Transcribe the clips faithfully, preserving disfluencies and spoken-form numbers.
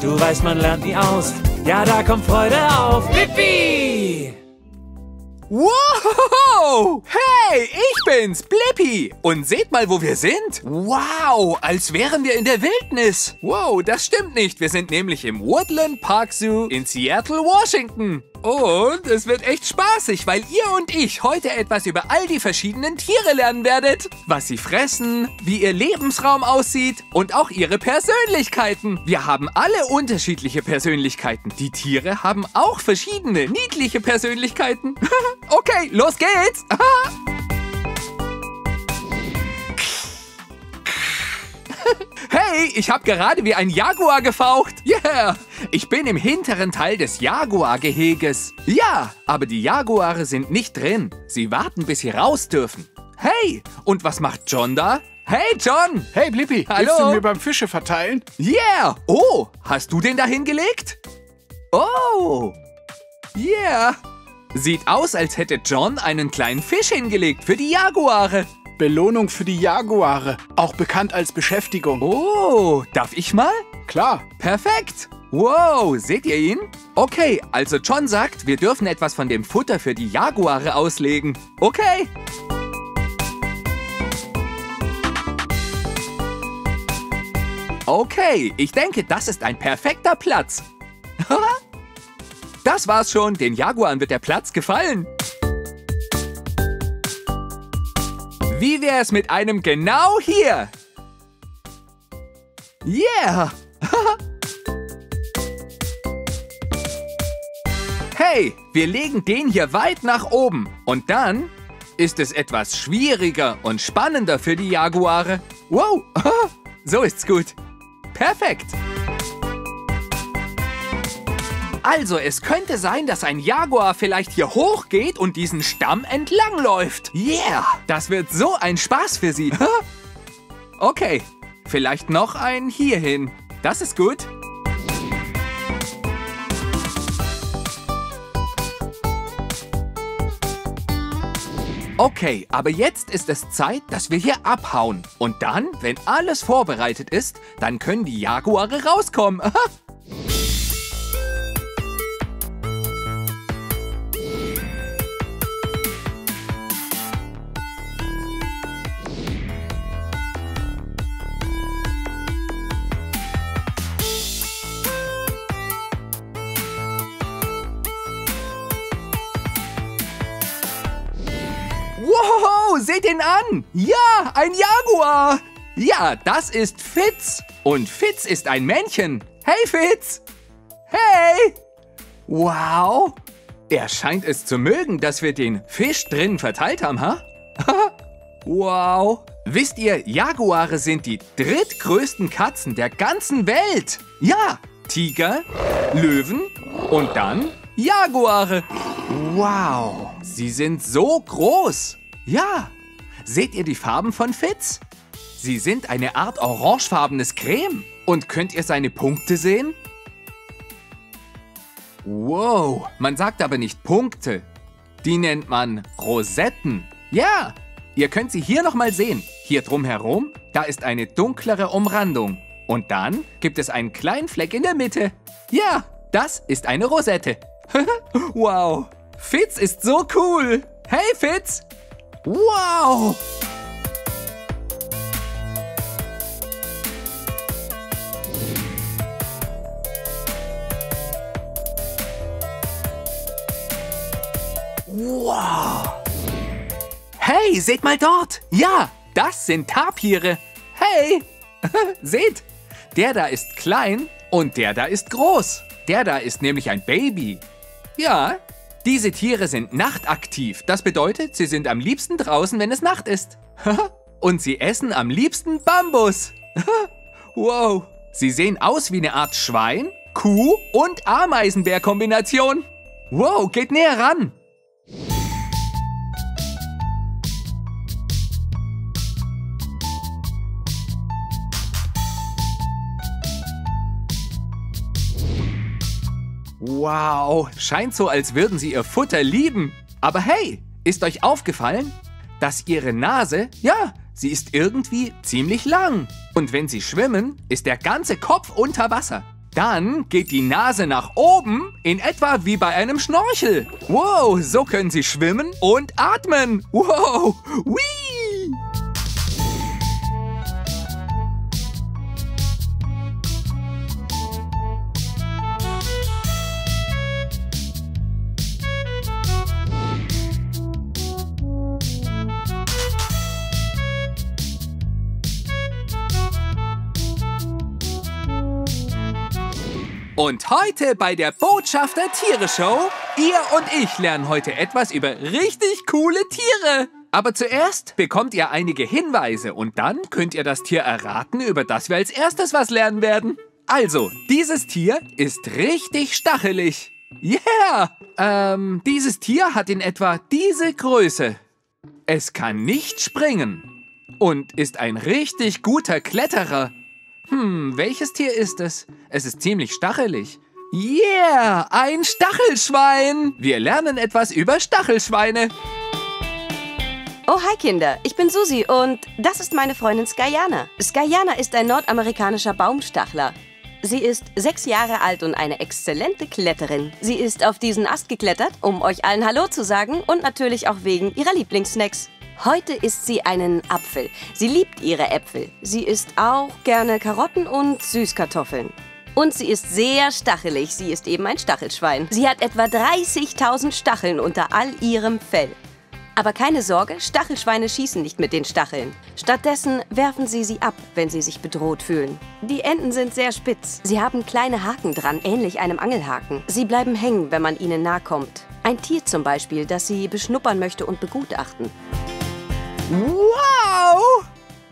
Du weißt, man lernt nie aus. Ja, da kommt Freude auf. Blippi! Wow! Hey, ich bin's, Blippi! Und seht mal, wo wir sind. Wow, als wären wir in der Wildnis. Wow, das stimmt nicht. Wir sind nämlich im Woodland Park Zoo in Seattle, Washington. Und es wird echt spaßig, weil ihr und ich heute etwas über all die verschiedenen Tiere lernen werdet. Was sie fressen, wie ihr Lebensraum aussieht und auch ihre Persönlichkeiten. Wir haben alle unterschiedliche Persönlichkeiten. Die Tiere haben auch verschiedene niedliche Persönlichkeiten. Okay, los geht's! Hey, ich habe gerade wie ein Jaguar gefaucht. Yeah! Ich bin im hinteren Teil des Jaguar-Geheges. Ja, aber die Jaguare sind nicht drin. Sie warten, bis sie raus dürfen. Hey, und was macht John da? Hey, John! Hey, Blippi, hallo. Willst du mir beim Fische verteilen? Yeah! Oh, hast du den da hingelegt? Oh! Yeah! Sieht aus, als hätte John einen kleinen Fisch hingelegt für die Jaguare. Belohnung für die Jaguare, auch bekannt als Beschäftigung. Oh, darf ich mal? Klar. Perfekt. Wow, seht ihr ihn? Okay, also John sagt, wir dürfen etwas von dem Futter für die Jaguare auslegen. Okay. Okay, ich denke, das ist ein perfekter Platz. Das war's schon, den Jaguaren wird der Platz gefallen. Wie wäre es mit einem genau hier? Yeah! Hey, wir legen den hier weit nach oben. Und dann ist es etwas schwieriger und spannender für die Jaguare. Wow, so ist's gut. Perfekt. Also, es könnte sein, dass ein Jaguar vielleicht hier hoch geht und diesen Stamm entlang läuft. Yeah, das wird so ein Spaß für sie. Okay, vielleicht noch einen hierhin. Das ist gut. Okay, aber jetzt ist es Zeit, dass wir hier abhauen. Und dann, wenn alles vorbereitet ist, dann können die Jaguare rauskommen. Seht ihn an! Ja, ein Jaguar! Ja, das ist Fitz. Und Fitz ist ein Männchen. Hey, Fitz! Hey! Wow! Er scheint es zu mögen, dass wir den Fisch drin verteilt haben, ha? Wow! Wisst ihr, Jaguare sind die drittgrößten Katzen der ganzen Welt. Ja, Tiger, Löwen und dann Jaguare. Wow! Sie sind so groß. Ja, seht ihr die Farben von Fitz? Sie sind eine Art orangefarbenes Creme. Und könnt ihr seine Punkte sehen? Wow, man sagt aber nicht Punkte. Die nennt man Rosetten. Ja, ihr könnt sie hier nochmal sehen. Hier drumherum, da ist eine dunklere Umrandung. Und dann gibt es einen kleinen Fleck in der Mitte. Ja, das ist eine Rosette. Wow, Fitz ist so cool. Hey, Fitz! Wow! Wow! Hey, seht mal dort! Ja, das sind Tapire. Hey! Seht, der da ist klein und der da ist groß. Der da ist nämlich ein Baby. Ja. Diese Tiere sind nachtaktiv. Das bedeutet, sie sind am liebsten draußen, wenn es Nacht ist. Und sie essen am liebsten Bambus. Wow. Sie sehen aus wie eine Art Schwein, Kuh und Ameisenbär-Kombination. Wow, geht näher ran. Wow, scheint so, als würden sie ihr Futter lieben. Aber hey, ist euch aufgefallen, dass ihre Nase, ja, sie ist irgendwie ziemlich lang. Und wenn sie schwimmen, ist der ganze Kopf unter Wasser. Dann geht die Nase nach oben, in etwa wie bei einem Schnorchel. Wow, so können sie schwimmen und atmen. Wow, whee! Und heute bei der Botschafter-Tiere-Show, ihr und ich lernen heute etwas über richtig coole Tiere. Aber zuerst bekommt ihr einige Hinweise und dann könnt ihr das Tier erraten, über das wir als erstes was lernen werden. Also, dieses Tier ist richtig stachelig. Yeah! Ähm, dieses Tier hat in etwa diese Größe. Es kann nicht springen und ist ein richtig guter Kletterer. Hm, welches Tier ist es? Es ist ziemlich stachelig. Yeah, ein Stachelschwein! Wir lernen etwas über Stachelschweine. Oh, hi Kinder, ich bin Susi und das ist meine Freundin Skyana. Skyana ist ein nordamerikanischer Baumstachler. Sie ist sechs Jahre alt und eine exzellente Kletterin. Sie ist auf diesen Ast geklettert, um euch allen Hallo zu sagen und natürlich auch wegen ihrer Lieblingssnacks. Heute isst sie einen Apfel. Sie liebt ihre Äpfel. Sie isst auch gerne Karotten und Süßkartoffeln. Und sie ist sehr stachelig. Sie ist eben ein Stachelschwein. Sie hat etwa dreißigtausend Stacheln unter all ihrem Fell. Aber keine Sorge, Stachelschweine schießen nicht mit den Stacheln. Stattdessen werfen sie sie ab, wenn sie sich bedroht fühlen. Die Enden sind sehr spitz. Sie haben kleine Haken dran, ähnlich einem Angelhaken. Sie bleiben hängen, wenn man ihnen nahe kommt. Ein Tier zum Beispiel, das sie beschnuppern möchte und begutachten. Wow!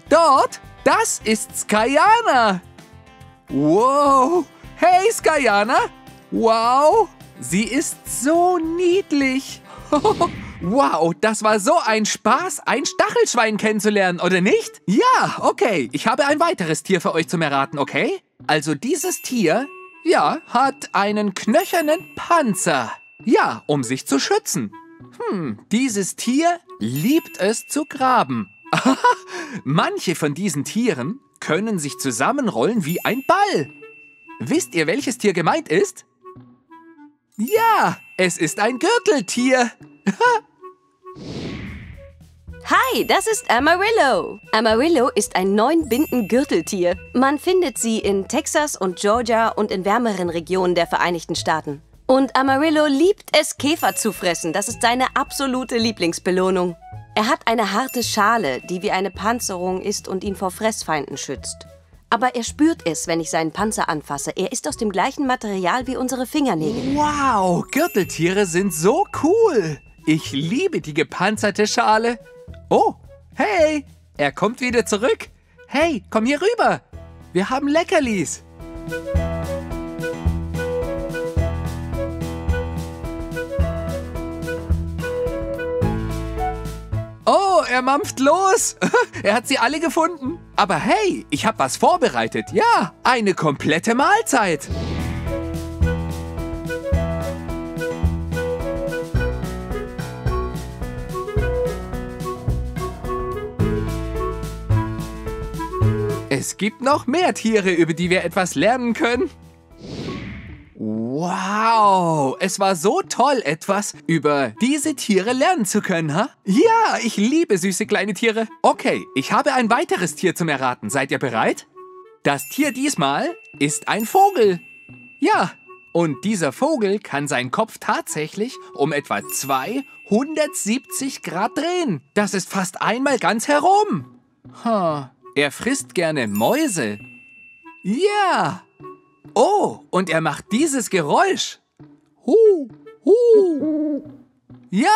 Dort, das ist Skyana. Wow! Hey, Skyana! Wow! Sie ist so niedlich. Wow, das war so ein Spaß, ein Stachelschwein kennenzulernen, oder nicht? Ja, okay. Ich habe ein weiteres Tier für euch zum Erraten, okay? Also dieses Tier, ja, hat einen knöchernen Panzer. Ja, um sich zu schützen. Hm, dieses Tier liebt es zu graben. Manche von diesen Tieren können sich zusammenrollen wie ein Ball. Wisst ihr, welches Tier gemeint ist? Ja, es ist ein Gürteltier. Hi, das ist Amarillo. Amarillo ist ein Neunbinden-Gürteltier. Man findet sie in Texas und Georgia und in wärmeren Regionen der Vereinigten Staaten. Und Amarillo liebt es, Käfer zu fressen. Das ist seine absolute Lieblingsbelohnung. Er hat eine harte Schale, die wie eine Panzerung ist und ihn vor Fressfeinden schützt. Aber er spürt es, wenn ich seinen Panzer anfasse. Er ist aus dem gleichen Material wie unsere Fingernägel. Wow, Gürteltiere sind so cool. Ich liebe die gepanzerte Schale. Oh, hey, er kommt wieder zurück. Hey, komm hier rüber. Wir haben Leckerlis. Oh, er mampft los. Er hat sie alle gefunden. Aber hey, ich habe was vorbereitet. Ja, eine komplette Mahlzeit. Es gibt noch mehr Tiere, über die wir etwas lernen können. Wow, es war so toll, etwas über diese Tiere lernen zu können, ha? Ja, ich liebe süße kleine Tiere. Okay, ich habe ein weiteres Tier zum Erraten. Seid ihr bereit? Das Tier diesmal ist ein Vogel. Ja, und dieser Vogel kann seinen Kopf tatsächlich um etwa zweihundertsiebzig Grad drehen. Das ist fast einmal ganz herum. Ha, er frisst gerne Mäuse. Ja. Oh, und er macht dieses Geräusch. Hu, hu. Ja,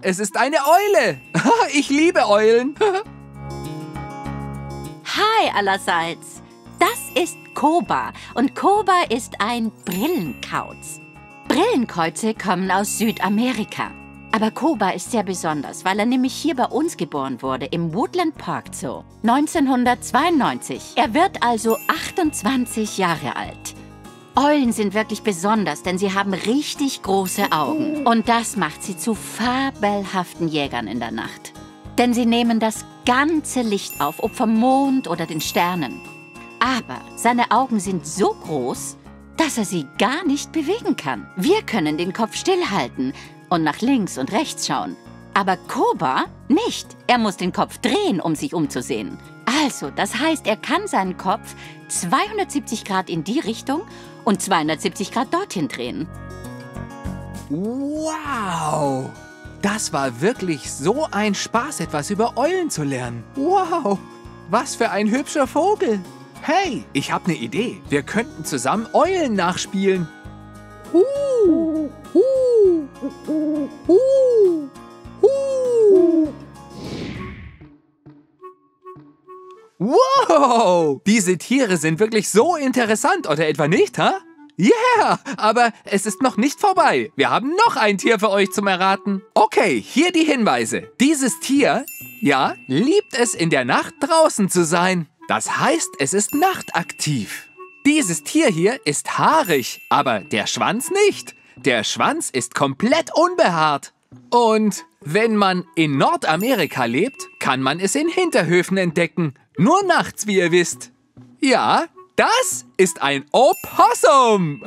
es ist eine Eule. Ich liebe Eulen. Hi allerseits. Das ist Koba. Und Koba ist ein Brillenkauz. Brillenkäuze kommen aus Südamerika. Aber Koba ist sehr besonders, weil er nämlich hier bei uns geboren wurde, im Woodland Park Zoo, neunzehnhundertzweiundneunzig. Er wird also achtundzwanzig Jahre alt. Eulen sind wirklich besonders, denn sie haben richtig große Augen. Und das macht sie zu fabelhaften Jägern in der Nacht. Denn sie nehmen das ganze Licht auf, ob vom Mond oder den Sternen. Aber seine Augen sind so groß, dass er sie gar nicht bewegen kann. Wir können den Kopf stillhalten und nach links und rechts schauen. Aber Koba nicht. Er muss den Kopf drehen, um sich umzusehen. Also, das heißt, er kann seinen Kopf zweihundertsiebzig Grad in die Richtung und zweihundertsiebzig Grad dorthin drehen. Wow! Das war wirklich so ein Spaß, etwas über Eulen zu lernen. Wow! Was für ein hübscher Vogel! Hey, ich habe eine Idee. Wir könnten zusammen Eulen nachspielen. Uh, uh, uh, uh. Wow! Diese Tiere sind wirklich so interessant, oder etwa nicht, ha? Yeah! Aber es ist noch nicht vorbei. Wir haben noch ein Tier für euch zum Erraten. Okay, hier die Hinweise. Dieses Tier, ja, liebt es, in der Nacht draußen zu sein. Das heißt, es ist nachtaktiv. Dieses Tier hier ist haarig, aber der Schwanz nicht. Der Schwanz ist komplett unbehaart. Und wenn man in Nordamerika lebt, kann man es in Hinterhöfen entdecken. Nur nachts, wie ihr wisst. Ja, das ist ein Opossum.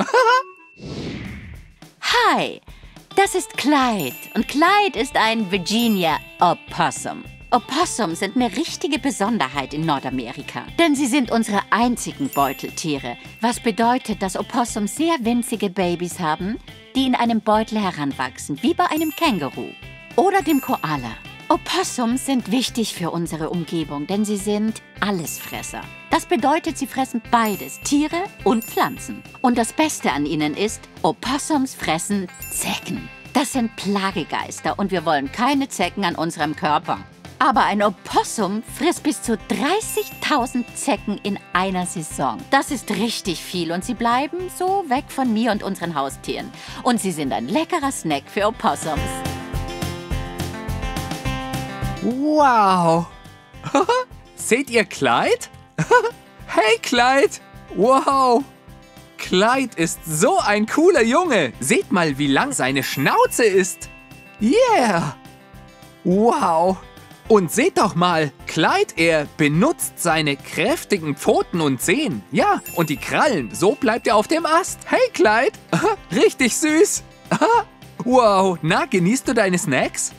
Hi, das ist Clyde. Und Clyde ist ein Virginia Opossum. Opossum sind eine richtige Besonderheit in Nordamerika. Denn sie sind unsere einzigen Beuteltiere. Was bedeutet, dass Opossum sehr winzige Babys haben, die in einem Beutel heranwachsen, wie bei einem Känguru. Oder dem Koala. Opossums sind wichtig für unsere Umgebung, denn sie sind Allesfresser. Das bedeutet, sie fressen beides, Tiere und Pflanzen. Und das Beste an ihnen ist, Opossums fressen Zecken. Das sind Plagegeister und wir wollen keine Zecken an unserem Körper. Aber ein Opossum frisst bis zu dreißigtausend Zecken in einer Saison. Das ist richtig viel und sie bleiben so weg von mir und unseren Haustieren. Und sie sind ein leckerer Snack für Opossums. Wow! Seht ihr Clyde? Hey Clyde! Wow! Clyde ist so ein cooler Junge. Seht mal, wie lang seine Schnauze ist. Yeah! Wow! Und seht doch mal, Clyde, er benutzt seine kräftigen Pfoten und Zehen. Ja, und die Krallen. So bleibt er auf dem Ast. Hey Clyde! Richtig süß! Wow! Na, genießt du deine Snacks?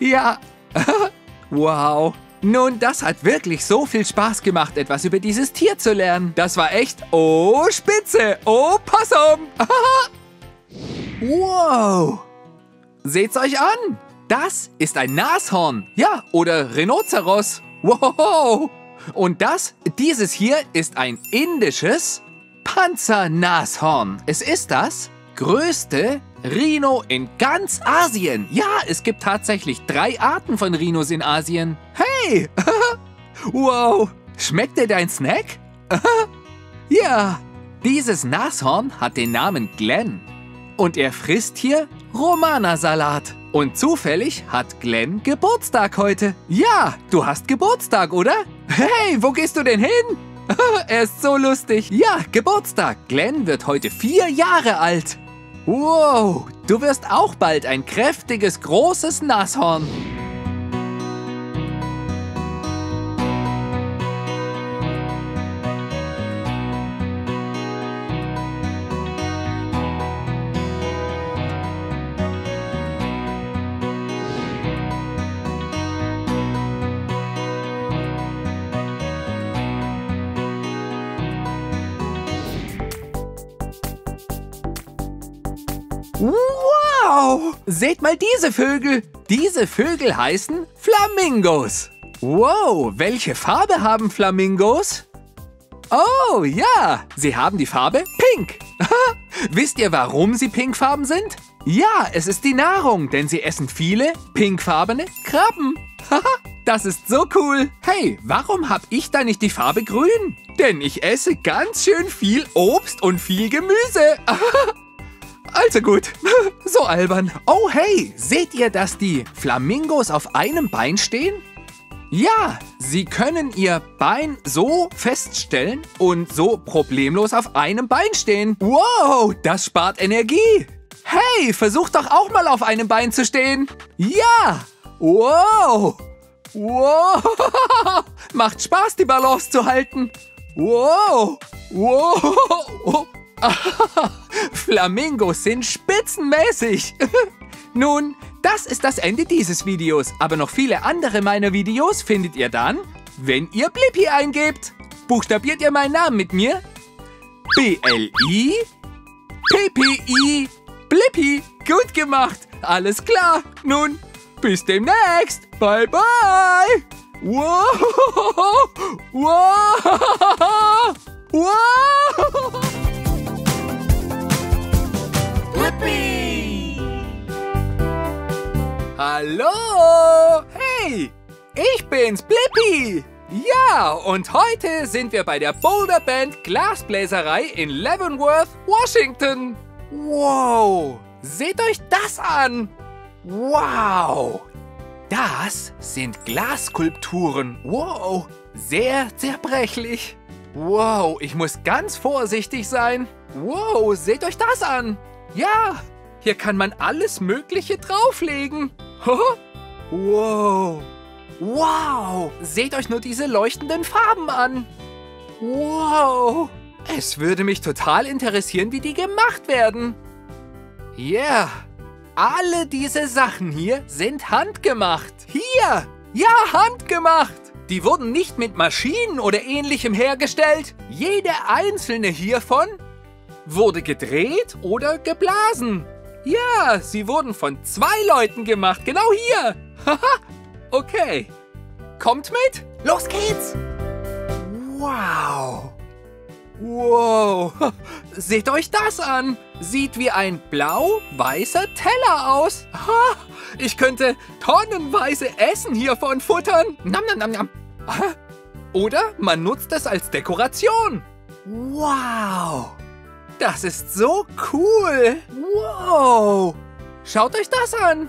Ja! Wow. Nun, das hat wirklich so viel Spaß gemacht, etwas über dieses Tier zu lernen. Das war echt, oh, spitze, oh, Opossum. Wow. Seht's euch an. Das ist ein Nashorn. Ja, oder Rhinoceros. Wow. Und das, dieses hier, ist ein indisches Panzernashorn. Es ist das größte Rhino in ganz Asien. Ja, es gibt tatsächlich drei Arten von Rhinos in Asien. Hey! Wow! Schmeckt dir dein Snack? Ja! Dieses Nashorn hat den Namen Glenn. Und er frisst hier Romana-Salat. Und zufällig hat Glenn Geburtstag heute. Ja, du hast Geburtstag, oder? Hey, wo gehst du denn hin? Er ist so lustig. Ja, Geburtstag. Glenn wird heute vier Jahre alt. Wow, du wirst auch bald ein kräftiges, großes Nashorn. Wow! Seht mal diese Vögel. Diese Vögel heißen Flamingos. Wow, welche Farbe haben Flamingos? Oh, ja, sie haben die Farbe Pink. Wisst ihr, warum sie pinkfarben sind? Ja, es ist die Nahrung, denn sie essen viele pinkfarbene Krabben. Das ist so cool. Hey, warum habe ich da nicht die Farbe Grün? Denn ich esse ganz schön viel Obst und viel Gemüse. Also gut, so albern. Oh hey, seht ihr, dass die Flamingos auf einem Bein stehen? Ja, sie können ihr Bein so feststellen und so problemlos auf einem Bein stehen. Wow, das spart Energie. Hey, versucht doch auch mal auf einem Bein zu stehen. Ja, wow, wow, macht Spaß, die Balance zu halten. Wow, wow, Oh, Flamingos sind spitzenmäßig. Nun, das ist das Ende dieses Videos, aber noch viele andere meiner Videos findet ihr dann, wenn ihr Blippi eingebt. Buchstabiert ihr meinen Namen mit mir? B L I P P I Blippi. Gut gemacht. Alles klar. Nun, bis demnächst. Bye, bye. Wow. Wow. Wow. Blippi. Hallo. Hey, ich bin's, Blippi. Ja, und heute sind wir bei der Boulder Band Glasbläserei in Leavenworth, Washington. Wow, seht euch das an. Wow, das sind Glasskulpturen. Wow, sehr zerbrechlich. Wow, ich muss ganz vorsichtig sein. Wow, seht euch das an. Ja, hier kann man alles Mögliche drauflegen. Wow. Wow, seht euch nur diese leuchtenden Farben an. Wow, es würde mich total interessieren, wie die gemacht werden. Ja, yeah. Alle diese Sachen hier sind handgemacht. Hier, ja, handgemacht. Die wurden nicht mit Maschinen oder Ähnlichem hergestellt. Jede einzelne hiervon wurde gedreht oder geblasen. Ja, sie wurden von zwei Leuten gemacht, genau hier. Haha. Okay, kommt mit. Los geht's. Wow. Wow. Seht euch das an. Sieht wie ein blau-weißer Teller aus. Ich könnte tonnenweise Essen hiervon futtern. Nam, nam, nam, nam. Oder man nutzt es als Dekoration. Wow. Das ist so cool. Wow. Schaut euch das an.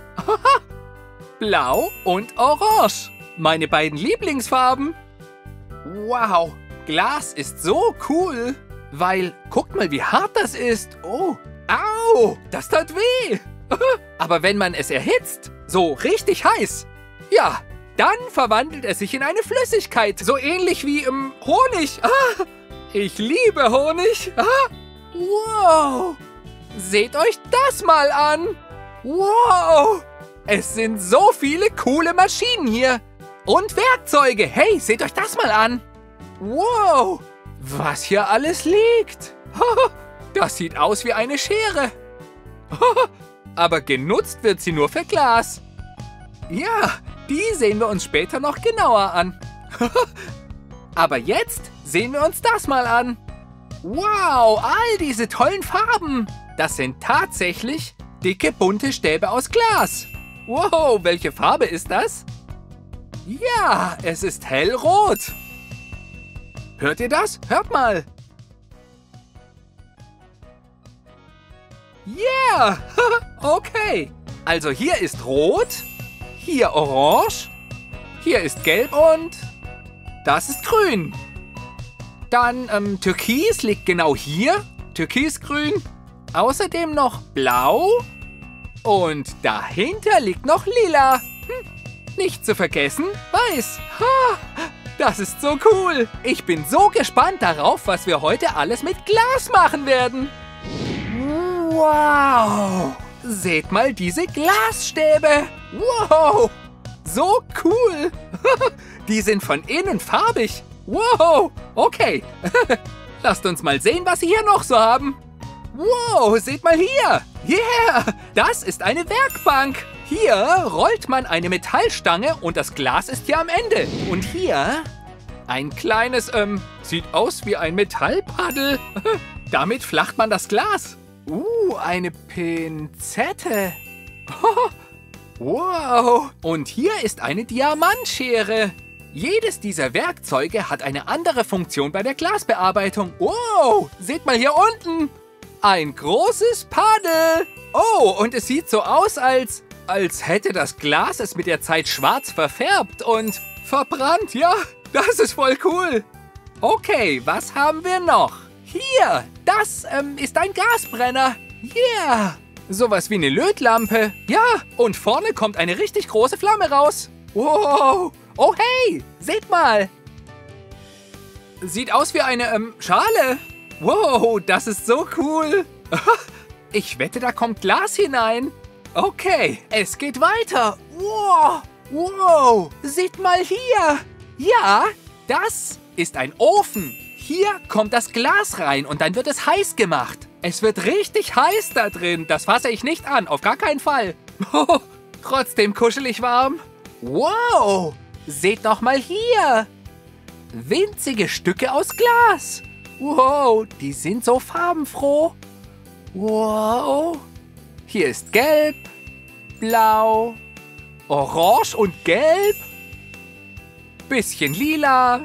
Blau und Orange. Meine beiden Lieblingsfarben. Wow, Glas ist so cool, weil guckt mal, wie hart das ist. Oh, au, das tat weh. Aber wenn man es erhitzt, so richtig heiß, ja, dann verwandelt es sich in eine Flüssigkeit, so ähnlich wie im Honig. Ich liebe Honig. Wow, seht euch das mal an. Wow. Es sind so viele coole Maschinen hier. Und Werkzeuge. Hey, seht euch das mal an. Wow, was hier alles liegt. Das sieht aus wie eine Schere. Aber genutzt wird sie nur für Glas. Ja, die sehen wir uns später noch genauer an. Aber jetzt sehen wir uns das mal an. Wow, all diese tollen Farben. Das sind tatsächlich dicke, bunte Stäbe aus Glas. Wow, welche Farbe ist das? Ja, es ist hellrot. Hört ihr das? Hört mal. Yeah, okay. Also hier ist rot, hier orange, hier ist gelb und das ist grün. Dann ähm, türkis liegt genau hier, türkisgrün. Außerdem noch blau. Und dahinter liegt noch lila. Hm. Nicht zu vergessen, weiß. Ha, das ist so cool. Ich bin so gespannt darauf, was wir heute alles mit Glas machen werden. Wow. Seht mal diese Glasstäbe. Wow. So cool. Die sind von innen farbig. Wow. Okay. Lasst uns mal sehen, was sie hier noch so haben. Wow, seht mal hier. Yeah, das ist eine Werkbank. Hier rollt man eine Metallstange und das Glas ist hier am Ende. Und hier ein kleines, ähm, sieht aus wie ein Metallpaddel. Damit flacht man das Glas. Uh, eine Pinzette. Wow. Und hier ist eine Diamantschere. Jedes dieser Werkzeuge hat eine andere Funktion bei der Glasbearbeitung. Wow, seht mal hier unten. Ein großes Paddel. Oh, und es sieht so aus, als, als hätte das Glas es mit der Zeit schwarz verfärbt und verbrannt. Ja, das ist voll cool. Okay, was haben wir noch? Hier, das ähm, ist ein Gasbrenner. Yeah, sowas wie eine Lötlampe. Ja, und vorne kommt eine richtig große Flamme raus. Wow, oh hey, seht mal. Sieht aus wie eine ähm, Schale. Wow, das ist so cool. Ich wette, da kommt Glas hinein. Okay, es geht weiter. Wow, wow, seht mal hier. Ja, das ist ein Ofen. Hier kommt das Glas rein und dann wird es heiß gemacht. Es wird richtig heiß da drin. Das fasse ich nicht an, auf gar keinen Fall. Trotzdem kuschelig warm. Wow, seht doch mal hier. Winzige Stücke aus Glas. Wow, die sind so farbenfroh. Wow. Hier ist gelb, blau, orange und gelb. Bisschen lila.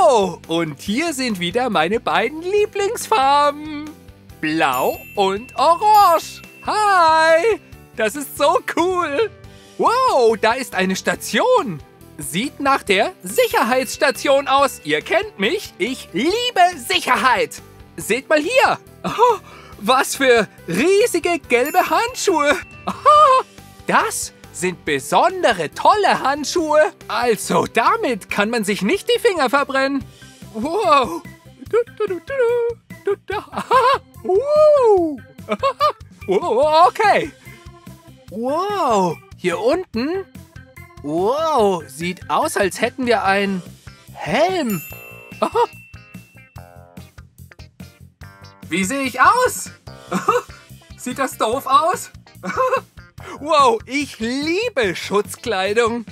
Oh, und hier sind wieder meine beiden Lieblingsfarben. Blau und Orange. Hi, das ist so cool. Wow, da ist eine Station. Sieht nach der Sicherheitsstation aus. Ihr kennt mich, ich liebe Sicherheit. Seht mal hier. Oh, was für riesige gelbe Handschuhe. Oh, das sind besondere, tolle Handschuhe. Also, damit kann man sich nicht die Finger verbrennen. Wow. Okay. Wow, hier unten. Wow, sieht aus, als hätten wir einen Helm. Oh. Wie sehe ich aus? Oh. Sieht das doof aus? Oh. Wow, ich liebe Schutzkleidung.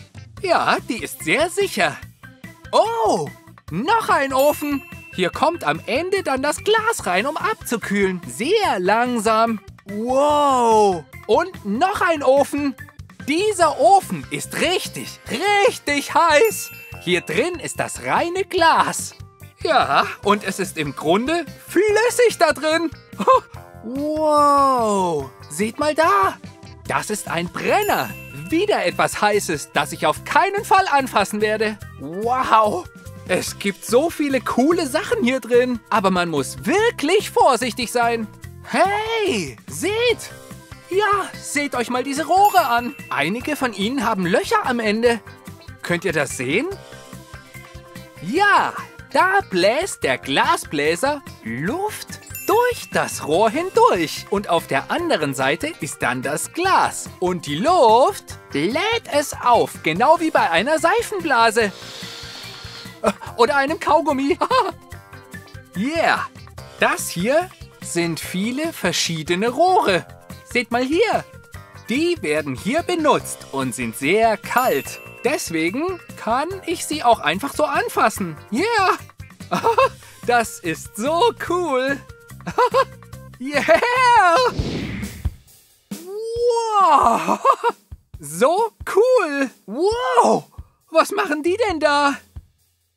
Ja, die ist sehr sicher. Oh, noch ein Ofen. Hier kommt am Ende dann das Glas rein, um abzukühlen. Sehr langsam. Wow. Und noch ein Ofen. Dieser Ofen ist richtig, richtig heiß. Hier drin ist das reine Glas. Ja, und es ist im Grunde flüssig da drin. Oh, wow. Seht mal da. Das ist ein Brenner. Wieder etwas Heißes, das ich auf keinen Fall anfassen werde. Wow. Es gibt so viele coole Sachen hier drin. Aber man muss wirklich vorsichtig sein. Hey, seht. Ja, seht euch mal diese Rohre an. Einige von ihnen haben Löcher am Ende. Könnt ihr das sehen? Ja, da bläst der Glasbläser Luft durch das Rohr hindurch. Und auf der anderen Seite ist dann das Glas. Und die Luft bläht es auf, genau wie bei einer Seifenblase. Oder einem Kaugummi. Yeah, das hier sind viele verschiedene Rohre. Seht mal hier, die werden hier benutzt und sind sehr kalt. Deswegen kann ich sie auch einfach so anfassen. Yeah, das ist so cool. Yeah! Wow! So cool! Wow! Was machen die denn da?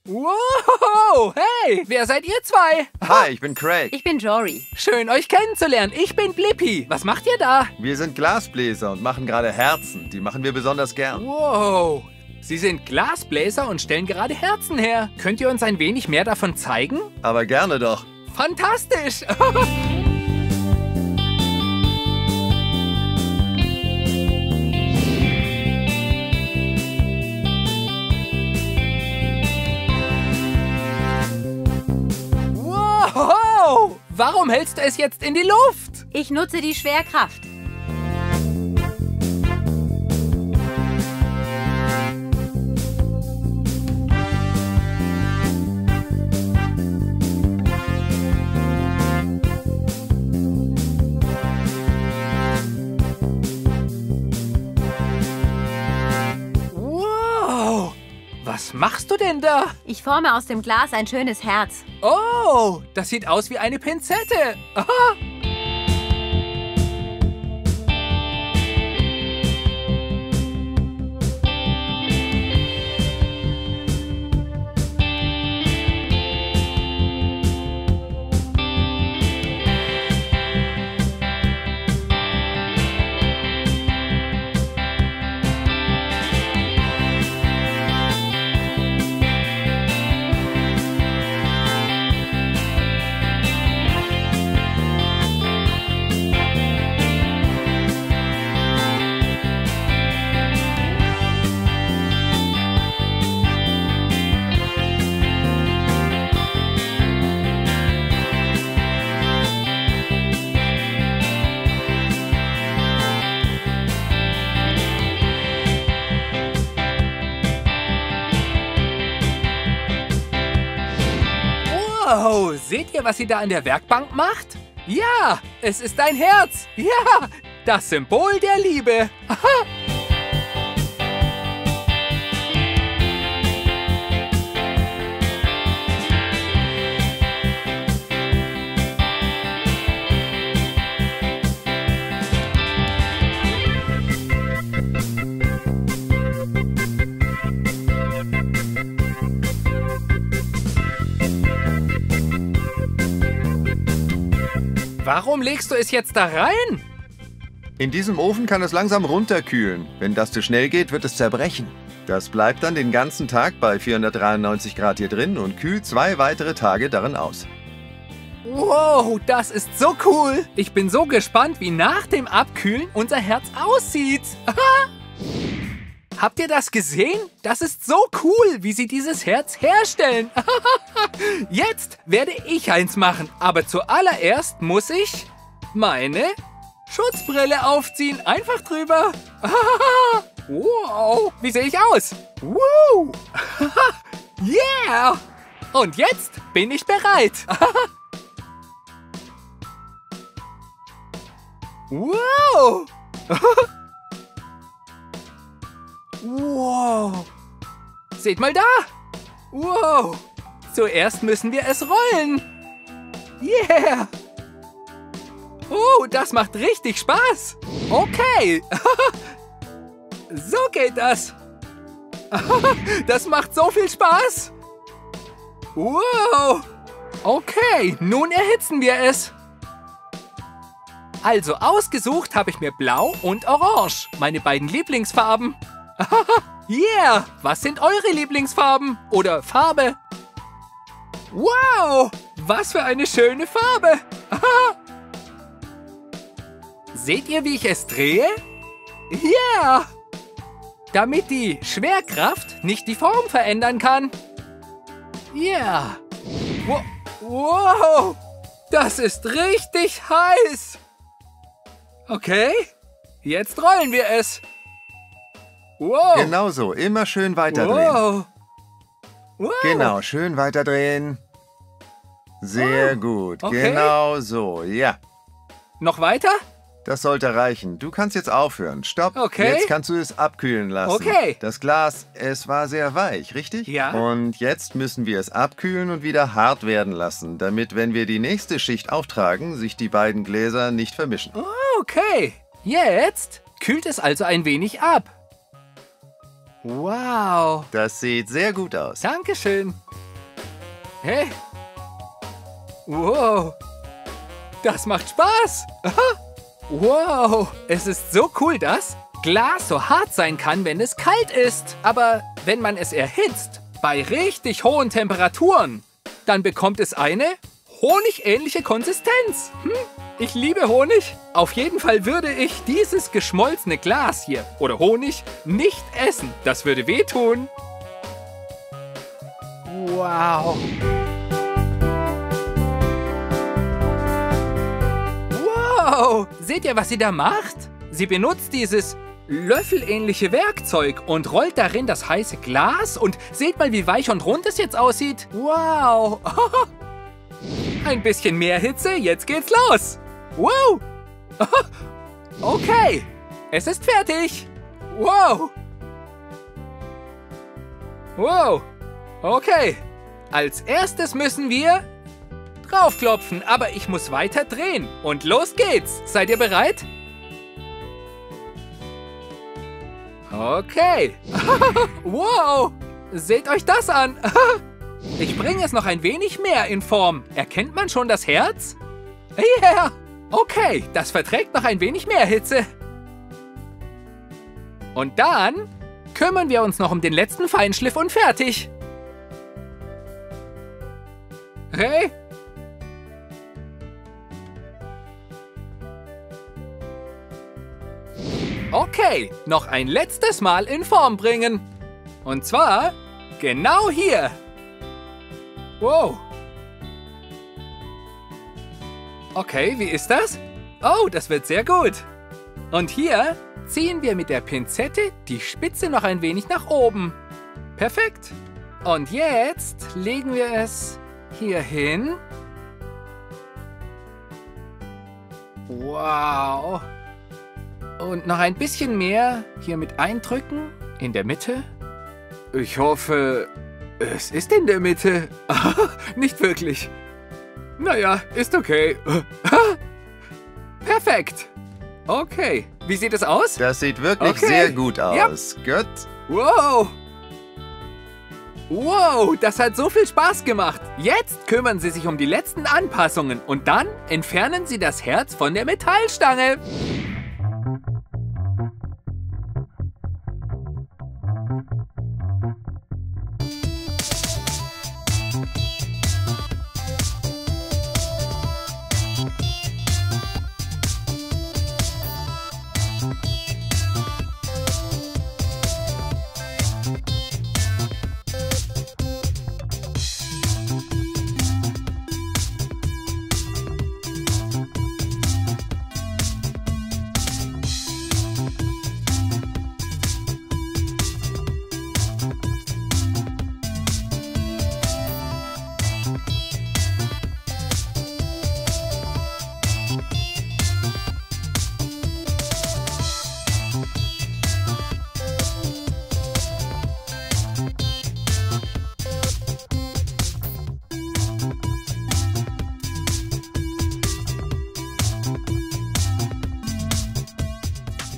Wow! Hey! Wer seid ihr zwei? Hi, ich bin Craig. Ich bin Jory. Schön, euch kennenzulernen. Ich bin Blippi. Was macht ihr da? Wir sind Glasbläser und machen gerade Herzen. Die machen wir besonders gern. Wow! Sie sind Glasbläser und stellen gerade Herzen her. Könnt ihr uns ein wenig mehr davon zeigen? Aber gerne doch. Fantastisch! Wow! Warum hältst du es jetzt in die Luft? Ich nutze die Schwerkraft. Was machst du denn da? Ich forme aus dem Glas ein schönes Herz. Oh, das sieht aus wie eine Pinzette. Aha. Wow, seht ihr, was sie da an der Werkbank macht? Ja, es ist ein Herz. Ja, das Symbol der Liebe. Aha. Warum legst du es jetzt da rein? In diesem Ofen kann es langsam runterkühlen. Wenn das zu schnell geht, wird es zerbrechen. Das bleibt dann den ganzen Tag bei vierhundertdreiundneunzig Grad hier drin und kühlt zwei weitere Tage darin aus. Wow, das ist so cool. Ich bin so gespannt, wie nach dem Abkühlen unser Herz aussieht. Habt ihr das gesehen? Das ist so cool, wie sie dieses Herz herstellen. Jetzt werde ich eins machen, aber zuallererst muss ich meine Schutzbrille aufziehen. Einfach drüber. Wow, wie sehe ich aus? Wow. Yeah. Und jetzt bin ich bereit. Wow. Wow. Seht mal da. Wow. Zuerst müssen wir es rollen. Yeah. Oh, das macht richtig Spaß. Okay. So geht das. Das macht so viel Spaß. Wow. Okay, nun erhitzen wir es. Also ausgesucht habe ich mir Blau und Orange, meine beiden Lieblingsfarben. Yeah! Was sind eure Lieblingsfarben? Oder Farbe? Wow! Was für eine schöne Farbe! Seht ihr, wie ich es drehe? Yeah! Damit die Schwerkraft nicht die Form verändern kann. Yeah! Wow! Das ist richtig heiß! Okay, jetzt rollen wir es. Wow. Genau so, immer schön weiterdrehen. Wow. Wow. Genau, schön weiterdrehen. Sehr wow. gut, okay. Genau so, ja. Noch weiter? Das sollte reichen. Du kannst jetzt aufhören. Stopp, okay. Jetzt kannst du es abkühlen lassen. Okay. Das Glas, es war sehr weich, richtig? Ja. Und jetzt müssen wir es abkühlen und wieder hart werden lassen, damit, wenn wir die nächste Schicht auftragen, sich die beiden Gläser nicht vermischen. Okay, jetzt kühlt es also ein wenig ab. Wow. Das sieht sehr gut aus. Dankeschön. Hey. Wow. Das macht Spaß. Wow. Es ist so cool, dass Glas so hart sein kann, wenn es kalt ist. Aber wenn man es erhitzt, bei richtig hohen Temperaturen, dann bekommt es eine honigähnliche Konsistenz. Hm? Ich liebe Honig. Auf jeden Fall würde ich dieses geschmolzene Glas hier, oder Honig, nicht essen. Das würde wehtun. Wow. Wow. Seht ihr, was sie da macht? Sie benutzt dieses löffelähnliche Werkzeug und rollt darin das heiße Glas. Und seht mal, wie weich und rund es jetzt aussieht. Wow. Ein bisschen mehr Hitze, jetzt geht's los. Wow. Okay, es ist fertig. Wow. Wow. Okay, als erstes müssen wir draufklopfen, aber ich muss weiter drehen. Und los geht's. Seid ihr bereit? Okay. Wow. Seht euch das an. Ich bringe es noch ein wenig mehr in Form. Erkennt man schon das Herz? Yeah! Okay, das verträgt noch ein wenig mehr Hitze. Und dann kümmern wir uns noch um den letzten Feinschliff und fertig. Hey! Okay, noch ein letztes Mal in Form bringen. Und zwar genau hier. Wow. Okay, wie ist das? Oh, das wird sehr gut. Und hier ziehen wir mit der Pinzette die Spitze noch ein wenig nach oben. Perfekt. Und jetzt legen wir es hierhin. Wow. Und noch ein bisschen mehr hier mit eindrücken. In der Mitte. Ich hoffe, es ist in der Mitte. Nicht wirklich. Naja, ist okay. Perfekt. Okay. Wie sieht es aus? Das sieht wirklich okay. sehr gut aus. Yep. Gut. Wow. Wow, das hat so viel Spaß gemacht. Jetzt kümmern Sie sich um die letzten Anpassungen und dann entfernen Sie das Herz von der Metallstange.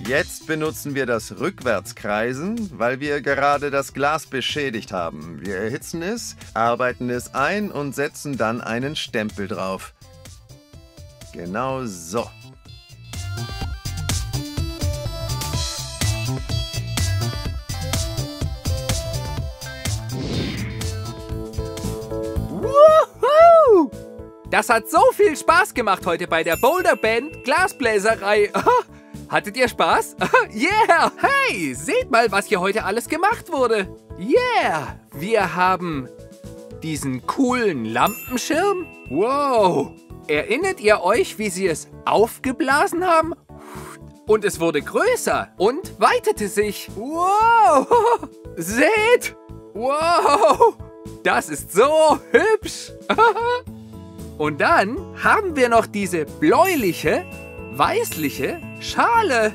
Jetzt benutzen wir das Rückwärtskreisen, weil wir gerade das Glas beschädigt haben. Wir erhitzen es, arbeiten es ein und setzen dann einen Stempel drauf. Genau so. Woohoo! Das hat so viel Spaß gemacht heute bei der Boulder Band Glasbläserei. Hattet ihr Spaß? Yeah! Hey, seht mal, was hier heute alles gemacht wurde. Yeah! Wir haben diesen coolen Lampenschirm. Wow! Erinnert ihr euch, wie sie es aufgeblasen haben? Und es wurde größer und weitete sich. Wow! Seht! Wow! Das ist so hübsch! Und dann haben wir noch diese bläuliche, weißliche Schale.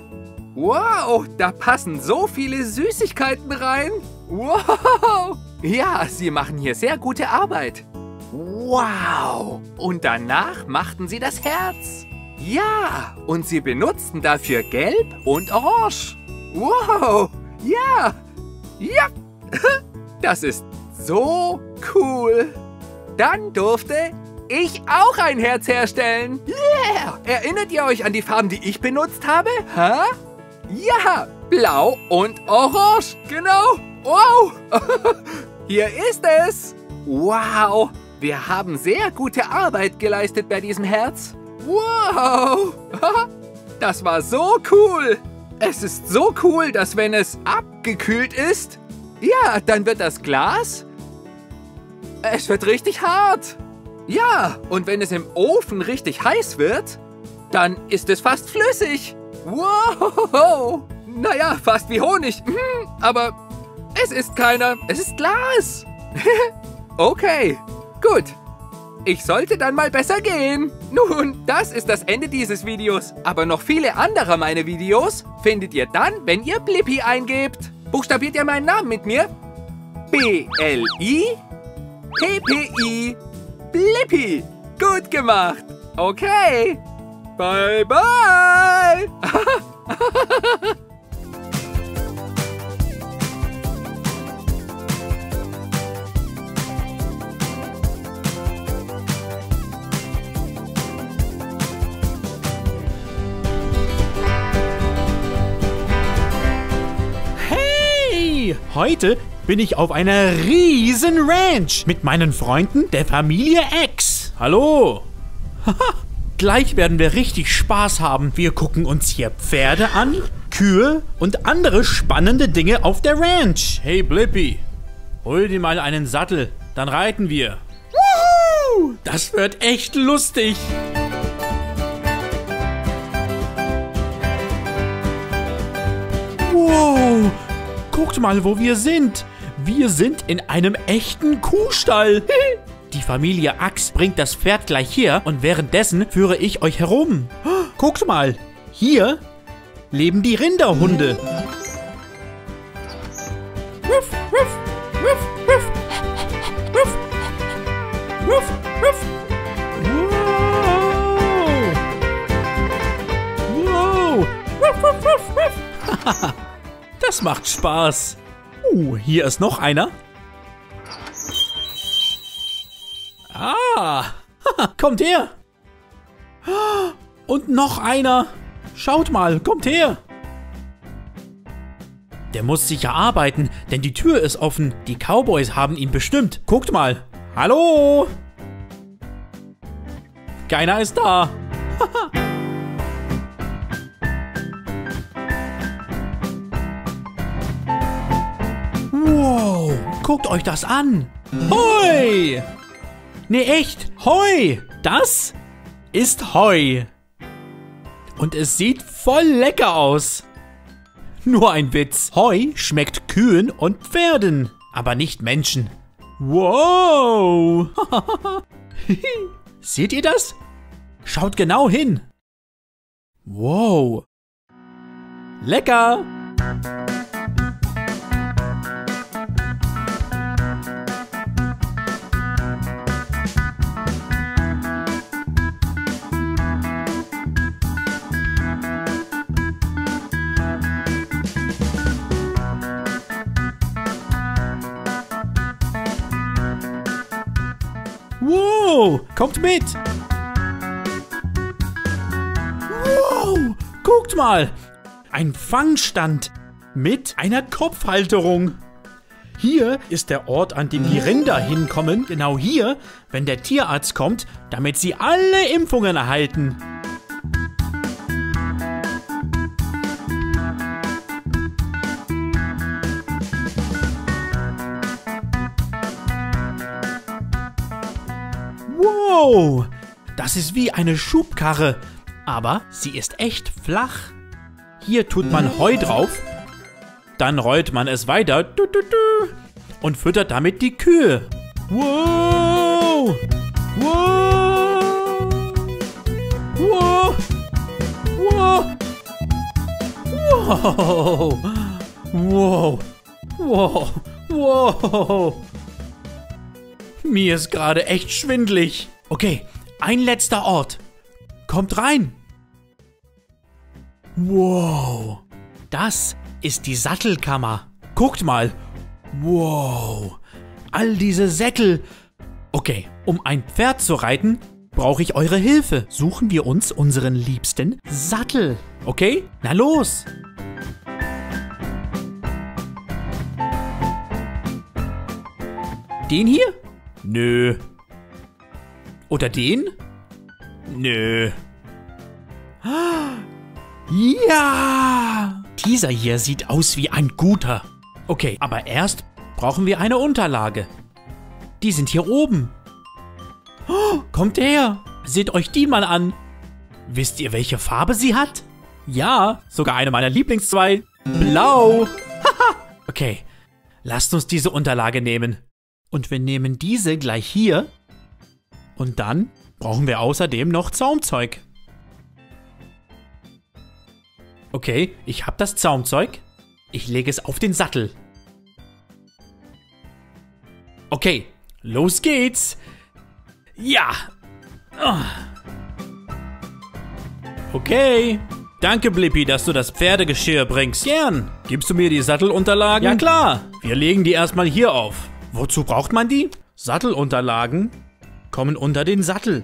Wow, da passen so viele Süßigkeiten rein. Wow. Ja, sie machen hier sehr gute Arbeit. Wow. Und danach machten sie das Herz. Ja, und sie benutzten dafür Gelb und Orange. Wow. Ja. Ja. Das ist so cool. Dann durfte ich auch ein Herz herstellen. Yeah! Erinnert ihr euch an die Farben, die ich benutzt habe? Ha? Ja, blau und orange. Genau. Wow. Hier ist es. Wow. Wir haben sehr gute Arbeit geleistet bei diesem Herz. Wow. Das war so cool. Es ist so cool, dass wenn es abgekühlt ist, ja, dann wird das Glas, es wird richtig hart. Ja, und wenn es im Ofen richtig heiß wird, dann ist es fast flüssig. Wow. Naja, fast wie Honig. Aber es ist keiner. Es ist Glas. Okay, gut. Ich sollte dann mal besser gehen. Nun, das ist das Ende dieses Videos. Aber noch viele andere meiner Videos findet ihr dann, wenn ihr Blippi eingebt. Buchstabiert ihr meinen Namen mit mir? B L I P P I. Blippi, gut gemacht. Okay, bye bye. Hey, heute bin ich auf einer riesen Ranch mit meinen Freunden der Familie Axe. Hallo. Haha, gleich werden wir richtig Spaß haben. Wir gucken uns hier Pferde an, Kühe und andere spannende Dinge auf der Ranch. Hey Blippi, hol dir mal einen Sattel, dann reiten wir. Woohoo! Das wird echt lustig. Wow, guckt mal, wo wir sind. Wir sind in einem echten Kuhstall. Die Familie Axe bringt das Pferd gleich hier und währenddessen führe ich euch herum. Guckt mal, hier leben die Rinderhunde. Ruff, ruff, ruff, ruff, ruff, ruff, ruff. Wow. Wow. Ruff, ruff, ruff, ruff. Das macht Spaß. Uh, hier ist noch einer. Ah, kommt her. Und noch einer. Schaut mal, kommt her. Der muss sicher arbeiten, denn die Tür ist offen. Die Cowboys haben ihn bestimmt. Guckt mal. Hallo. Keiner ist da. Wow, guckt euch das an. Hoi. Nee, echt. Heu. Das ist Heu. Und es sieht voll lecker aus. Nur ein Witz. Heu schmeckt Kühen und Pferden, aber nicht Menschen. Wow. Seht ihr das? Schaut genau hin. Wow. Lecker. Wow, kommt mit! Wow, guckt mal! Ein Fangstand mit einer Kopfhalterung. Hier ist der Ort, an dem die Rinder hinkommen. Genau hier, wenn der Tierarzt kommt, damit sie alle Impfungen erhalten. Wow, das ist wie eine Schubkarre, aber sie ist echt flach. Hier tut man Heu drauf, dann rollt man es weiter du, du, du, und füttert damit die Kühe. Wow, wow, wow, wow, wow, wow, wow, wow. Mir ist gerade echt schwindelig. Okay, ein letzter Ort. Kommt rein. Wow. Das ist die Sattelkammer. Guckt mal. Wow. All diese Sättel. Okay, um ein Pferd zu reiten, brauche ich eure Hilfe. Suchen wir uns unseren liebsten Sattel. Okay? Na los. Den hier? Nö. Oder den? Nö. Ja! Dieser hier sieht aus wie ein guter. Okay, aber erst brauchen wir eine Unterlage. Die sind hier oben. Oh, kommt her! Seht euch die mal an. Wisst ihr, welche Farbe sie hat? Ja, sogar eine meiner Lieblingszwei. Blau. Haha. Okay, lasst uns diese Unterlage nehmen. Und wir nehmen diese gleich hier. Und dann brauchen wir außerdem noch Zaumzeug. Okay, ich habe das Zaumzeug. Ich lege es auf den Sattel. Okay, los geht's. Ja. Okay. Danke, Blippi, dass du das Pferdegeschirr bringst. Gern. Gibst du mir die Sattelunterlagen? Ja, klar. Wir legen die erstmal hier auf. Wozu braucht man die? Sattelunterlagen kommen unter den Sattel.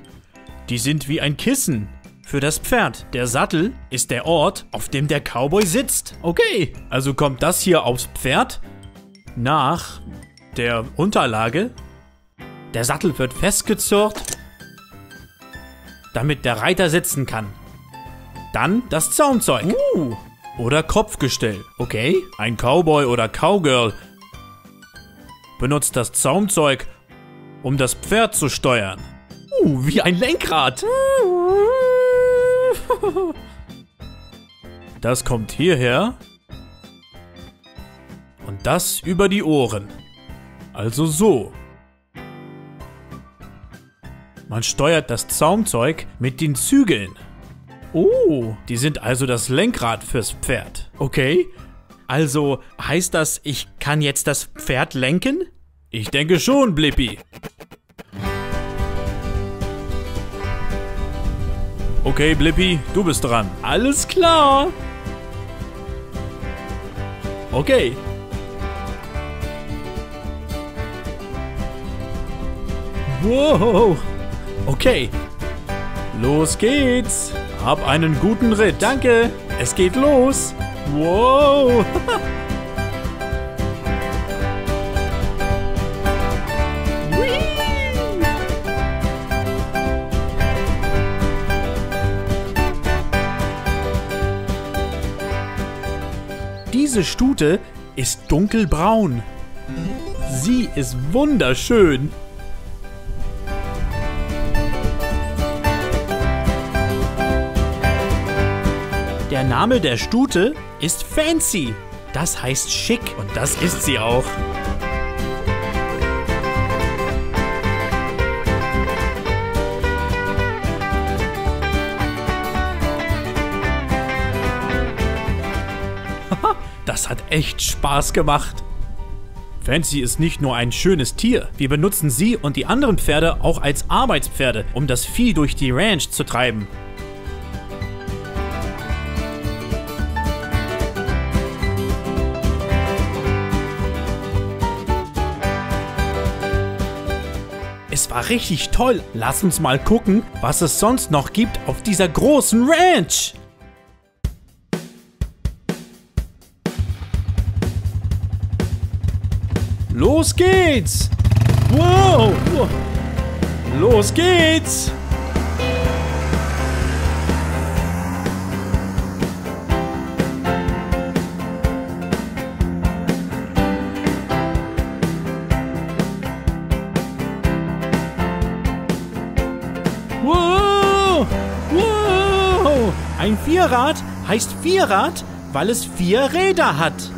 Die sind wie ein Kissen für das Pferd. Der Sattel ist der Ort, auf dem der Cowboy sitzt. Okay, also kommt das hier aufs Pferd nach der Unterlage. Der Sattel wird festgezurrt, damit der Reiter sitzen kann. Dann das Zaumzeug uh. oder Kopfgestell. Okay, ein Cowboy oder Cowgirl benutzt das Zaumzeug, um das Pferd zu steuern. Uh, wie ein Lenkrad. Das kommt hierher. Und das über die Ohren. Also so. Man steuert das Zaumzeug mit den Zügeln. Oh, die sind also das Lenkrad fürs Pferd. Okay, also heißt das, ich kann jetzt das Pferd lenken? Ich denke schon, Blippi. Okay, Blippi, du bist dran. Alles klar. Okay. Wow. Okay. Los geht's. Hab einen guten Ritt. Danke. Es geht los. Wow. Diese Stute ist dunkelbraun. Sie ist wunderschön. Der Name der Stute ist Fancy. Das heißt schick und das ist sie auch. Das hat echt Spaß gemacht. Fancy ist nicht nur ein schönes Tier. Wir benutzen sie und die anderen Pferde auch als Arbeitspferde, um das Vieh durch die Ranch zu treiben. Es war richtig toll. Lass uns mal gucken, was es sonst noch gibt auf dieser großen Ranch. Los geht's! Wow! Los geht's! Wow! Wow! Ein Vierrad heißt Vierrad, weil es vier Räder hat.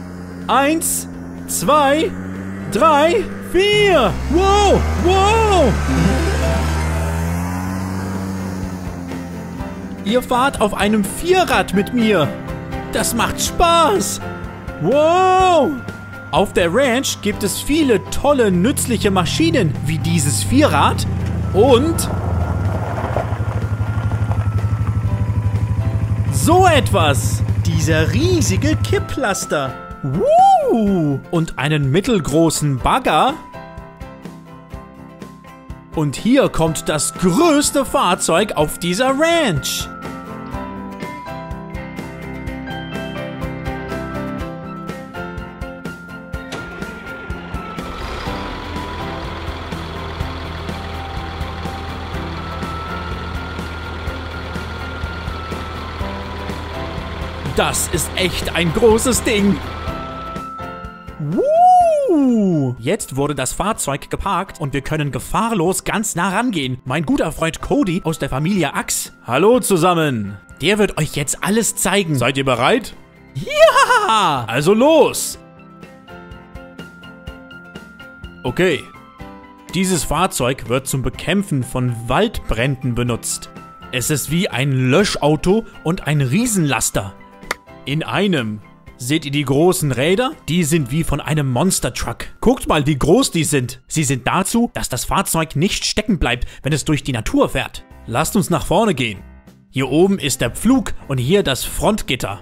Eins, zwei... Drei, vier, wow, wow! Ihr fahrt auf einem Vierrad mit mir. Das macht Spaß. Wow! Auf der Ranch gibt es viele tolle, nützliche Maschinen, wie dieses Vierrad und so etwas. Dieser riesige Kipplaster. Wow! Und einen mittelgroßen Bagger. Und hier kommt das größte Fahrzeug auf dieser Ranch. Das ist echt ein großes Ding. Jetzt wurde das Fahrzeug geparkt und wir können gefahrlos ganz nah rangehen. Mein guter Freund Cody aus der Familie Axe. Hallo zusammen. Der wird euch jetzt alles zeigen. Seid ihr bereit? Ja! Also los! Okay. Dieses Fahrzeug wird zum Bekämpfen von Waldbränden benutzt. Es ist wie ein Löschauto und ein Riesenlaster. In einem... Seht ihr die großen Räder? Die sind wie von einem Monster-Truck. Guckt mal, wie groß die sind. Sie sind dazu, dass das Fahrzeug nicht stecken bleibt, wenn es durch die Natur fährt. Lasst uns nach vorne gehen. Hier oben ist der Pflug und hier das Frontgitter.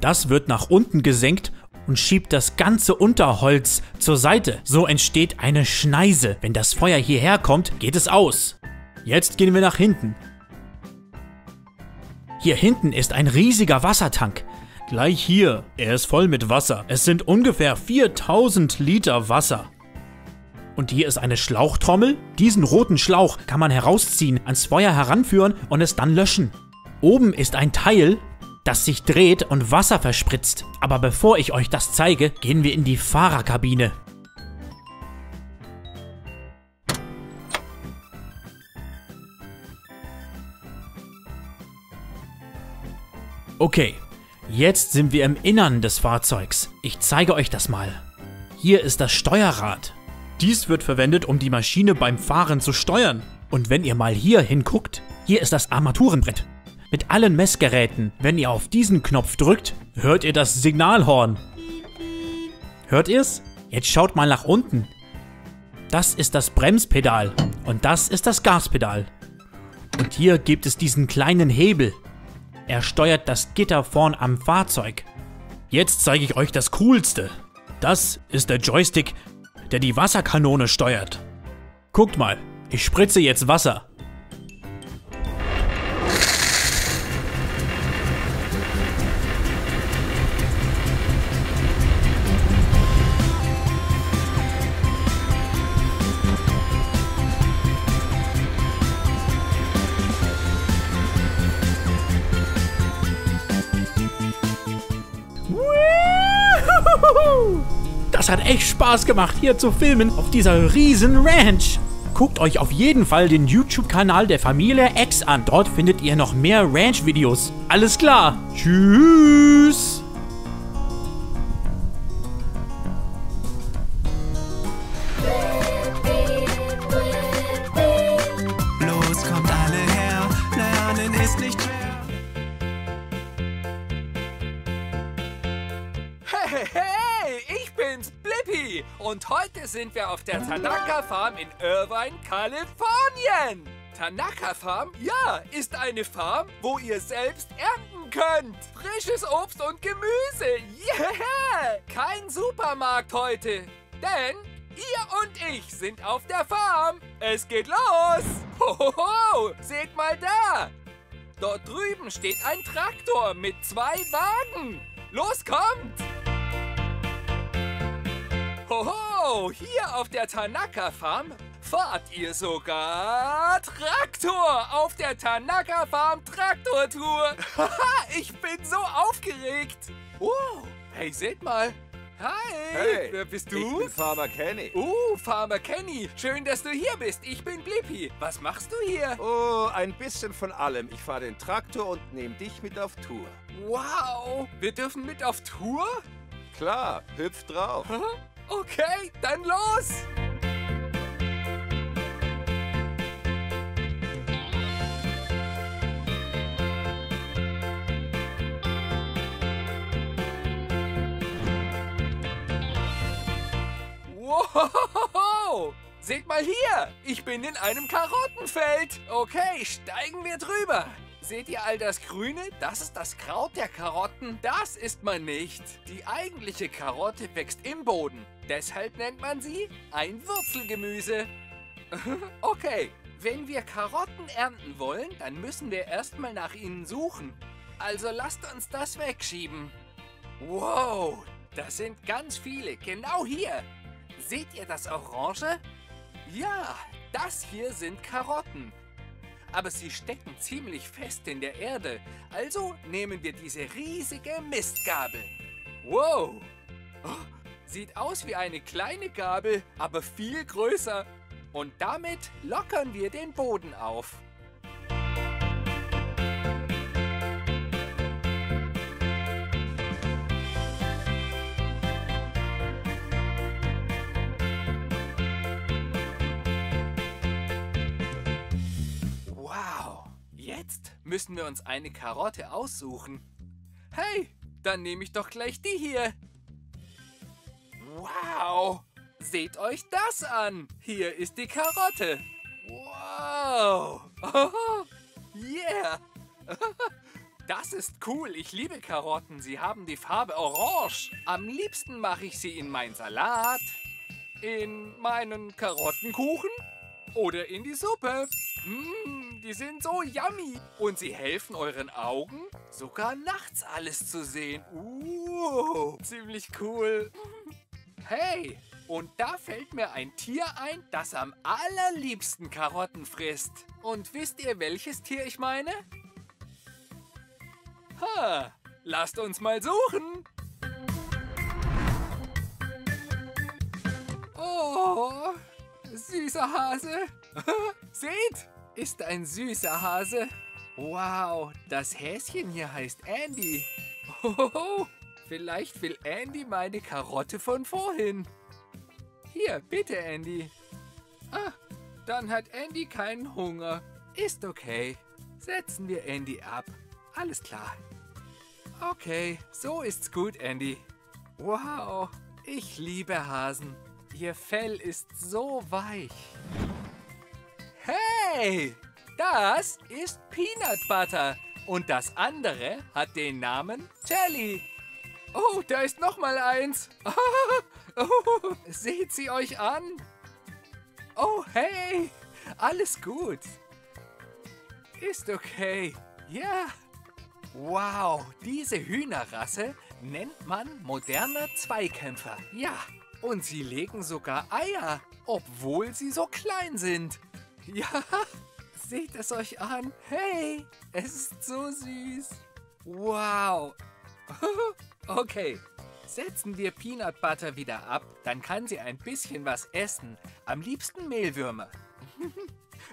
Das wird nach unten gesenkt und schiebt das ganze Unterholz zur Seite. So entsteht eine Schneise. Wenn das Feuer hierher kommt, geht es aus. Jetzt gehen wir nach hinten. Hier hinten ist ein riesiger Wassertank. Gleich hier. Er ist voll mit Wasser. Es sind ungefähr viertausend Liter Wasser. Und hier ist eine Schlauchtrommel. Diesen roten Schlauch kann man herausziehen, ans Feuer heranführen und es dann löschen. Oben ist ein Teil, das sich dreht und Wasser verspritzt. Aber bevor ich euch das zeige, gehen wir in die Fahrerkabine. Okay. Jetzt sind wir im Innern des Fahrzeugs. Ich zeige euch das mal. Hier ist das Steuerrad. Dies wird verwendet, um die Maschine beim Fahren zu steuern. Und wenn ihr mal hier hinguckt, hier ist das Armaturenbrett. Mit allen Messgeräten, wenn ihr auf diesen Knopf drückt, hört ihr das Signalhorn. Hört ihr's? Jetzt schaut mal nach unten. Das ist das Bremspedal und das ist das Gaspedal. Und hier gibt es diesen kleinen Hebel. Er steuert das Gitter vorn am Fahrzeug. Jetzt zeige ich euch das Coolste. Das ist der Joystick, der die Wasserkanone steuert. Guckt mal, ich spritze jetzt Wasser. Das hat echt Spaß gemacht, hier zu filmen auf dieser riesen Ranch. Guckt euch auf jeden Fall den YouTube-Kanal der Familie Axe an. Dort findet ihr noch mehr Ranch-Videos. Alles klar. Tschüss. Los, kommt alle her. Lernen ist nicht schwer. Hey, hey, hey. Blippi. Und heute sind wir auf der Tanaka Farm in Irvine, Kalifornien. Tanaka Farm, ja, ist eine Farm, wo ihr selbst ernten könnt. Frisches Obst und Gemüse, yeah! Kein Supermarkt heute, denn ihr und ich sind auf der Farm. Es geht los! Hohoho, seht mal da! Dort drüben steht ein Traktor mit zwei Wagen. Los, kommt! Hoho, hier auf der Tanaka Farm fahrt ihr sogar Traktor auf der Tanaka Farm Traktortour. Haha, ich bin so aufgeregt. Oh, hey, seht mal. Hi, hey, wer bist du? Ich bin Farmer Kenny. Oh, Farmer Kenny, schön, dass du hier bist. Ich bin Blippi. Was machst du hier? Oh, ein bisschen von allem. Ich fahre den Traktor und nehme dich mit auf Tour. Wow, wir dürfen mit auf Tour? Klar, hüpf drauf. Huh? Okay, dann los! Wow! Seht mal hier, ich bin in einem Karottenfeld. Okay, steigen wir drüber. Seht ihr all das Grüne? Das ist das Kraut der Karotten. Das isst man nicht. Die eigentliche Karotte wächst im Boden. Deshalb nennt man sie ein Wurzelgemüse. Okay, wenn wir Karotten ernten wollen, dann müssen wir erstmal nach ihnen suchen. Also lasst uns das wegschieben. Wow, das sind ganz viele. Genau hier. Seht ihr das Orange? Ja, das hier sind Karotten. Aber sie stecken ziemlich fest in der Erde. Also nehmen wir diese riesige Mistgabel. Wow! Oh, sieht aus wie eine kleine Gabel, aber viel größer. Und damit lockern wir den Boden auf. Jetzt müssen wir uns eine Karotte aussuchen. Hey, dann nehme ich doch gleich die hier. Wow, seht euch das an. Hier ist die Karotte. Wow. Oh, yeah. Das ist cool. Ich liebe Karotten. Sie haben die Farbe Orange. Am liebsten mache ich sie in meinen Salat, in meinen Karottenkuchen oder in die Suppe. Mmh. Die sind so yummy. Und sie helfen euren Augen, sogar nachts alles zu sehen. Uh, ziemlich cool. Hey, und da fällt mir ein Tier ein, das am allerliebsten Karotten frisst. Und wisst ihr, welches Tier ich meine? Ha, lasst uns mal suchen. Oh, süßer Hase. Seht! Ist ein süßer Hase. Wow, das Häschen hier heißt Andy. Hohoho, vielleicht will Andy meine Karotte von vorhin. Hier, bitte, Andy. Ah, Dann hat Andy keinen Hunger. Ist okay. Setzen wir Andy ab. Alles klar. Okay, so ist's gut, Andy. Wow, ich liebe Hasen. Ihr Fell ist so weich. Hey, das ist Peanut Butter. Und das andere hat den Namen Jelly. Oh, da ist noch mal eins. Oh, seht sie euch an. Oh, hey, alles gut. Ist okay, ja. Wow, diese Hühnerrasse nennt man moderner Zweikämpfer. Ja, und sie legen sogar Eier, obwohl sie so klein sind. Ja, seht es euch an. Hey, es ist so süß. Wow. Okay, setzen wir Peanut Butter wieder ab, dann kann sie ein bisschen was essen. Am liebsten Mehlwürmer.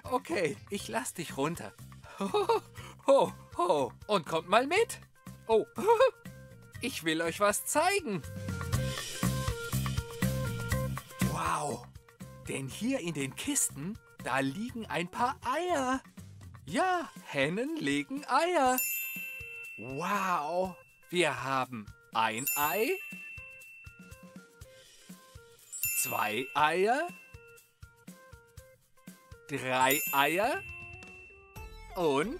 Okay, ich lass dich runter. Ho, ho, und kommt mal mit. Oh, ich will euch was zeigen. Wow, denn hier in den Kisten, da liegen ein paar Eier. Ja, Hennen legen Eier. Wow, wir haben ein Ei, zwei Eier, drei Eier und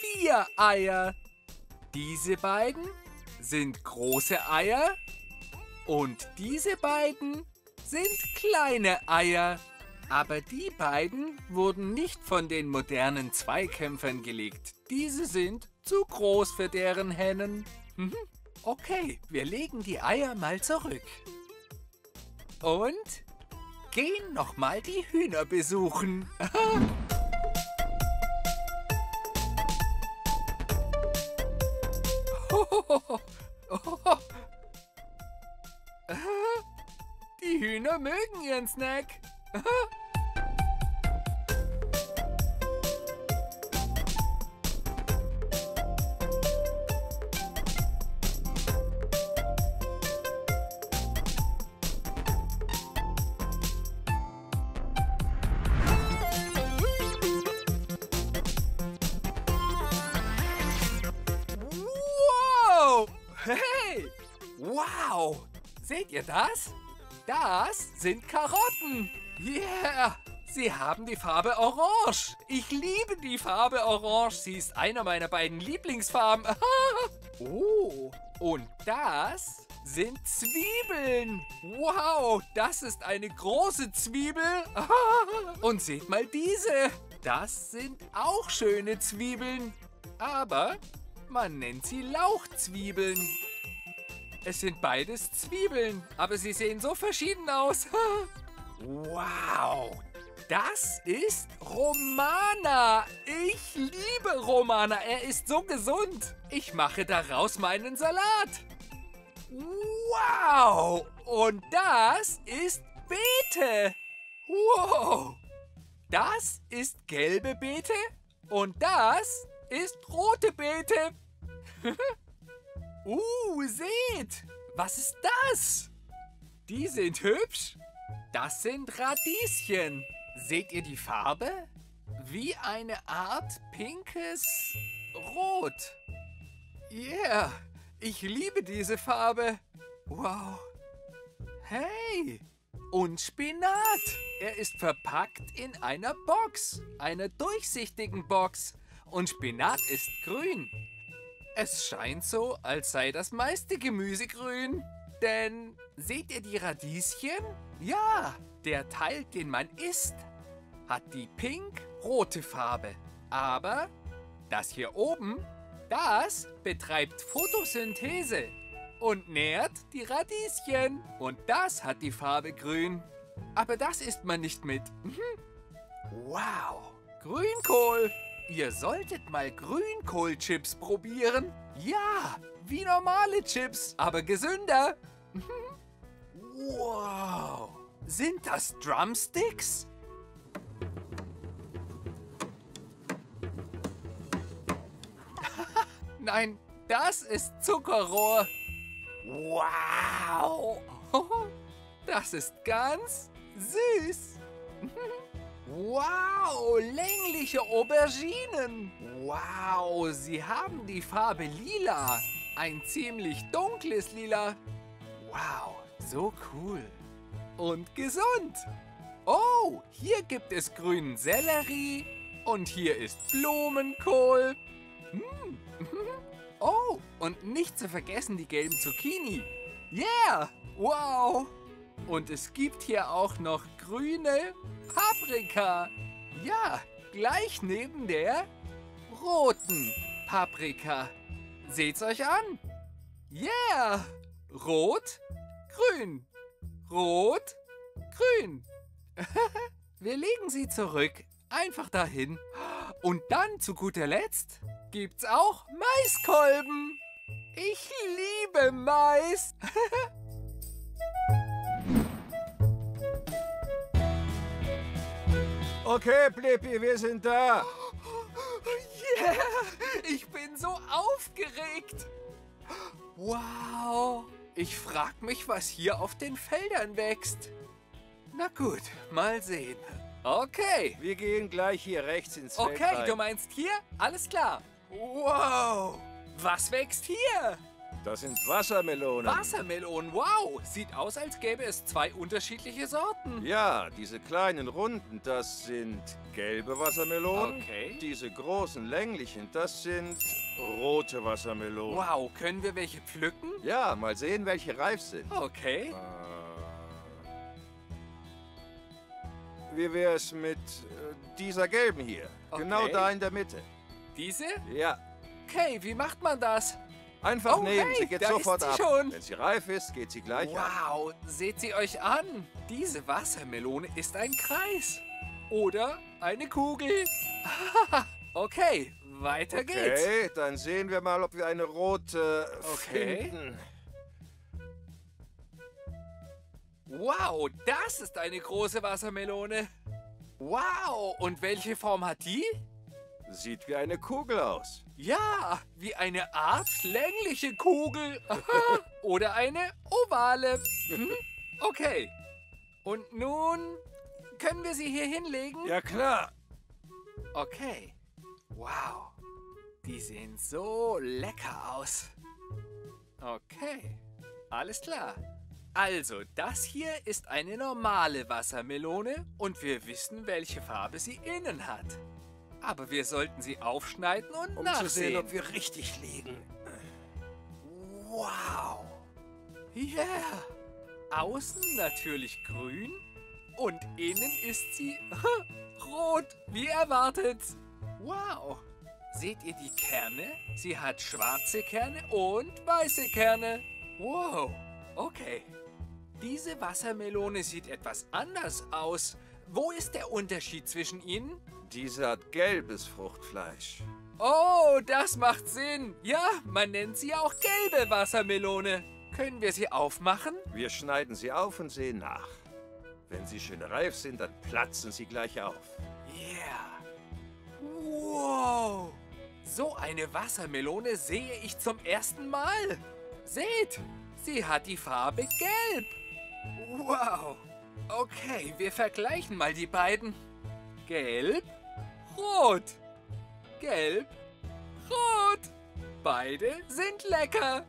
vier Eier. Diese beiden sind große Eier und diese beiden sind kleine Eier. Aber die beiden wurden nicht von den modernen Zweikämpfern gelegt. Diese sind zu groß für deren Hennen. Hm? Okay, wir legen die Eier mal zurück. Und gehen nochmal die Hühner besuchen. Die Hühner mögen ihren Snack. Wow! Hey! Wow! Seht ihr das? Das sind Karotten. Yeah! Sie haben die Farbe Orange. Ich liebe die Farbe Orange. Sie ist einer meiner beiden Lieblingsfarben. Oh, und das sind Zwiebeln. Wow, das ist eine große Zwiebel. Und seht mal diese. Das sind auch schöne Zwiebeln. Aber man nennt sie Lauchzwiebeln. Es sind beides Zwiebeln, aber sie sehen so verschieden aus. Wow, das ist Romana. Ich liebe Romana, er ist so gesund. Ich mache daraus meinen Salat. Wow, und das ist Beete. Wow, das ist gelbe Beete und das ist rote Beete. Uh, seht, was ist das? Die sind hübsch. Das sind Radieschen. Seht ihr die Farbe? Wie eine Art pinkes Rot. Yeah, ich liebe diese Farbe. Wow. Hey, und Spinat. Er ist verpackt in einer Box, einer durchsichtigen Box. Und Spinat ist grün. Es scheint so, als sei das meiste Gemüse grün. Denn seht ihr die Radieschen? Ja, der Teil, den man isst, hat die pink-rote Farbe. Aber das hier oben, das betreibt Photosynthese und nährt die Radieschen. Und das hat die Farbe grün. Aber das isst man nicht mit. Wow, Grünkohl. Ihr solltet mal Grünkohlchips probieren. Ja, wie normale Chips, aber gesünder. Wow, sind das Drumsticks? Nein, das ist Zuckerrohr. Wow, das ist ganz süß. Wow, längliche Auberginen. Wow, sie haben die Farbe lila. Ein ziemlich dunkles Lila. Wow, so cool. Und gesund. Oh, hier gibt es grünen Sellerie. Und hier ist Blumenkohl. Hm. Oh, und nicht zu vergessen die gelben Zucchini. Yeah, wow. Und es gibt hier auch noch grüne Paprika. Ja, gleich neben der roten Paprika. Seht's euch an. Yeah. Rot, grün. Rot, grün. Wir legen sie zurück. Einfach dahin. Und dann zu guter Letzt gibt's auch Maiskolben. Ich liebe Mais. Okay, Blippi, wir sind da. Yeah, ich bin so aufgeregt. Wow. Ich frag mich, was hier auf den Feldern wächst. Na gut, mal sehen. Okay. Wir gehen gleich hier rechts ins Feld. Okay, rein. Du meinst hier? Alles klar. Wow. Was wächst hier? Das sind Wassermelonen. Wassermelonen, wow. Sieht aus, als gäbe es zwei unterschiedliche Sorten. Ja, diese kleinen runden, das sind gelbe Wassermelonen. Okay. Diese großen länglichen, das sind rote Wassermelonen. Wow, können wir welche pflücken? Ja, mal sehen, welche reif sind. Okay. Äh, wie wäre es mit äh, dieser gelben hier? Okay. Genau da in der Mitte. Diese? Ja. Okay, wie macht man das? Einfach oh, nehmen, hey, sie geht sofort sie ab. Schon. Wenn sie reif ist, geht sie gleich wow, ab. Wow, seht sie euch an. Diese Wassermelone ist ein Kreis. Oder eine Kugel. Okay, weiter okay, geht's. Okay, dann sehen wir mal, ob wir eine rote okay. finden. Wow, das ist eine große Wassermelone. Wow, und welche Form hat die? Sieht wie eine Kugel aus. Ja, wie eine Art längliche Kugel. Oder eine ovale. Hm? Okay. Und nun können wir sie hier hinlegen? Ja, klar. Okay. Wow. Die sehen so lecker aus. Okay. Alles klar. Also, das hier ist eine normale Wassermelone und wir wissen, welche Farbe sie innen hat. Aber wir sollten sie aufschneiden und um nachsehen. Zu sehen, ob wir richtig liegen. Wow. Yeah. Außen natürlich grün und innen ist sie rot, wie erwartet. Wow. Seht ihr die Kerne? Sie hat schwarze Kerne und weiße Kerne. Wow. Okay. Diese Wassermelone sieht etwas anders aus. Wo ist der Unterschied zwischen ihnen? Diese hat gelbes Fruchtfleisch. Oh, das macht Sinn. Ja, man nennt sie auch gelbe Wassermelone. Können wir sie aufmachen? Wir schneiden sie auf und sehen nach. Wenn sie schön reif sind, dann platzen sie gleich auf. Yeah. Wow. So eine Wassermelone sehe ich zum ersten Mal. Seht, sie hat die Farbe gelb. Wow. Okay, wir vergleichen mal die beiden. Gelb, rot. Gelb, rot. Beide sind lecker.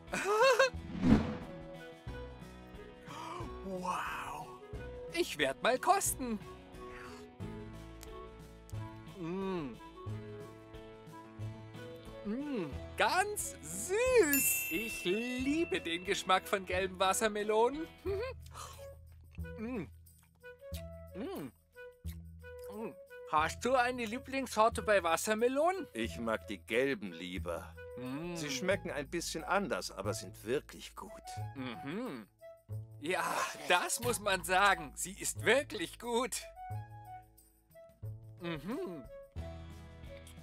Wow. Ich werde mal kosten. Mm. Mm, ganz süß. Ich liebe den Geschmack von gelben Wassermelonen. Mm. Mm. Mm. Hast du eine Lieblingssorte bei Wassermelonen? Ich mag die gelben lieber. Mm. Sie schmecken ein bisschen anders, aber sind wirklich gut. Mhm. Ja, das muss man sagen. Sie ist wirklich gut. Mhm.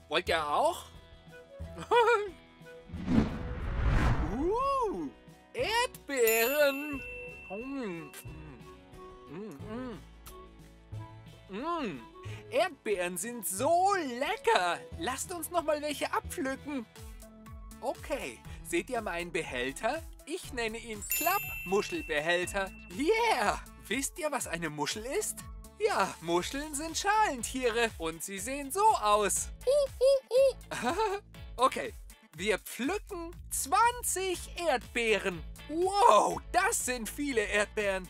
Wollt ihr auch? uh, Erdbeeren. Mm. Mm. Mm. Erdbeeren sind so lecker. Lasst uns noch mal welche abpflücken. Okay, seht ihr meinen Behälter? Ich nenne ihn Klappmuschelbehälter. Yeah! Wisst ihr, was eine Muschel ist? Ja, Muscheln sind Schalentiere und sie sehen so aus. Okay, wir pflücken zwanzig Erdbeeren. Wow, das sind viele Erdbeeren.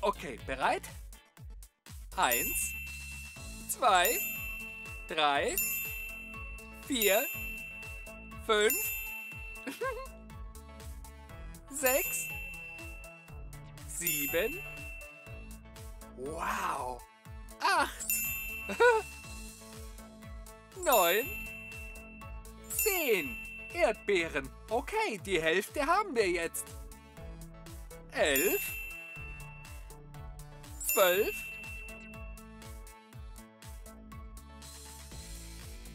Okay, bereit? Eins, zwei, drei, vier, fünf, sechs, sieben, wow, acht, neun, zehn Erdbeeren. Okay, die Hälfte haben wir jetzt. Elf, zwölf,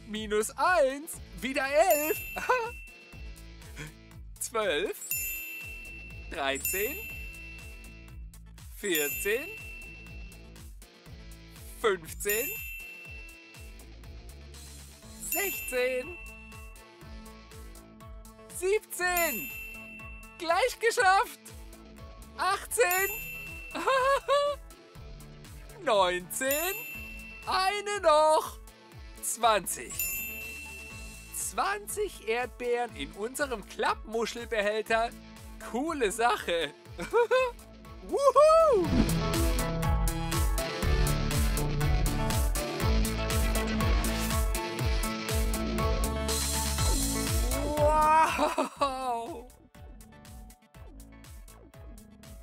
minus eins, wieder elf, zwölf, dreizehn, vierzehn, fünfzehn, sechzehn, siebzehn, gleich geschafft, achtzehn, neunzehn, eine noch, zwanzig. zwanzig Erdbeeren in unserem Klappmuschelbehälter, coole Sache. Wuhu! Wow!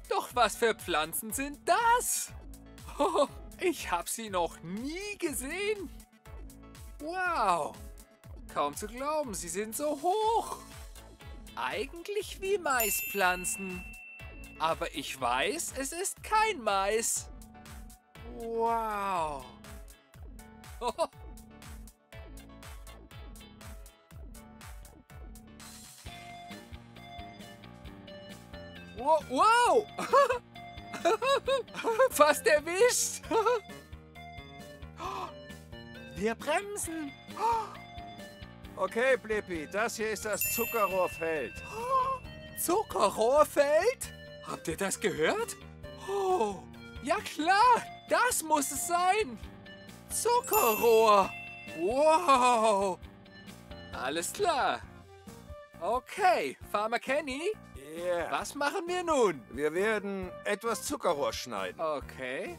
Doch was für Pflanzen sind das? Oh, ich habe sie noch nie gesehen. Wow! Kaum zu glauben, sie sind so hoch. Eigentlich wie Maispflanzen. Aber ich weiß, es ist kein Mais. Wow! Oh. Wow! Wow. Fast erwischt! Wir bremsen! Okay, Blippi, das hier ist das Zuckerrohrfeld. Zuckerrohrfeld? Habt ihr das gehört? Oh, ja klar, das muss es sein. Zuckerrohr. Wow. Alles klar. Okay, Farmer Kenny, yeah. Was machen wir nun? Wir werden etwas Zuckerrohr schneiden. Okay.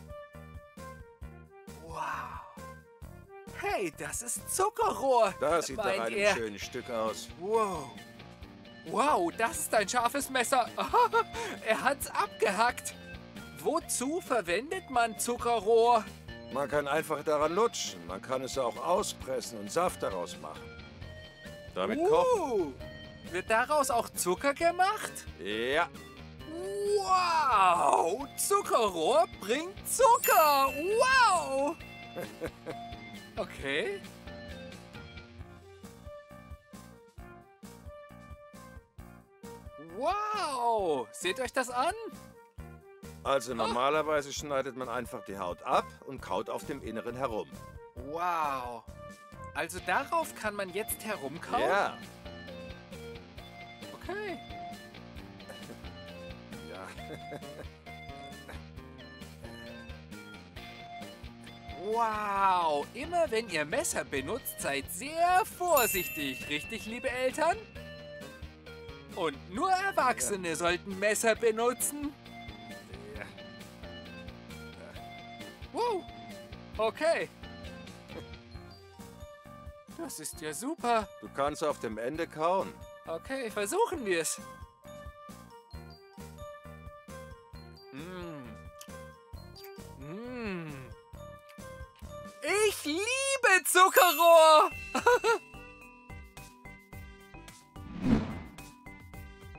Wow. Hey, das ist Zuckerrohr. Das sieht nach einem er. schönen Stück aus. Wow. Wow, das ist ein scharfes Messer. Er hat's abgehackt. Wozu verwendet man Zuckerrohr? Man kann einfach daran lutschen. Man kann es auch auspressen und Saft daraus machen. Damit uh, kochen. Wird daraus auch Zucker gemacht? Ja. Wow, Zuckerrohr bringt Zucker. Wow. Okay. Wow! Seht euch das an? Also normalerweise oh. schneidet man einfach die Haut ab und kaut auf dem Inneren herum. Wow! Also darauf kann man jetzt herumkauen? Ja. Okay. Ja. Wow, immer wenn ihr Messer benutzt, seid sehr vorsichtig, richtig, liebe Eltern? Und nur Erwachsene ja. sollten Messer benutzen. Ja. Wow, okay. Das ist ja super. Du kannst auf dem Ende kauen. Okay, versuchen wir es. Mm. Mm. Ich liebe Zuckerrohr!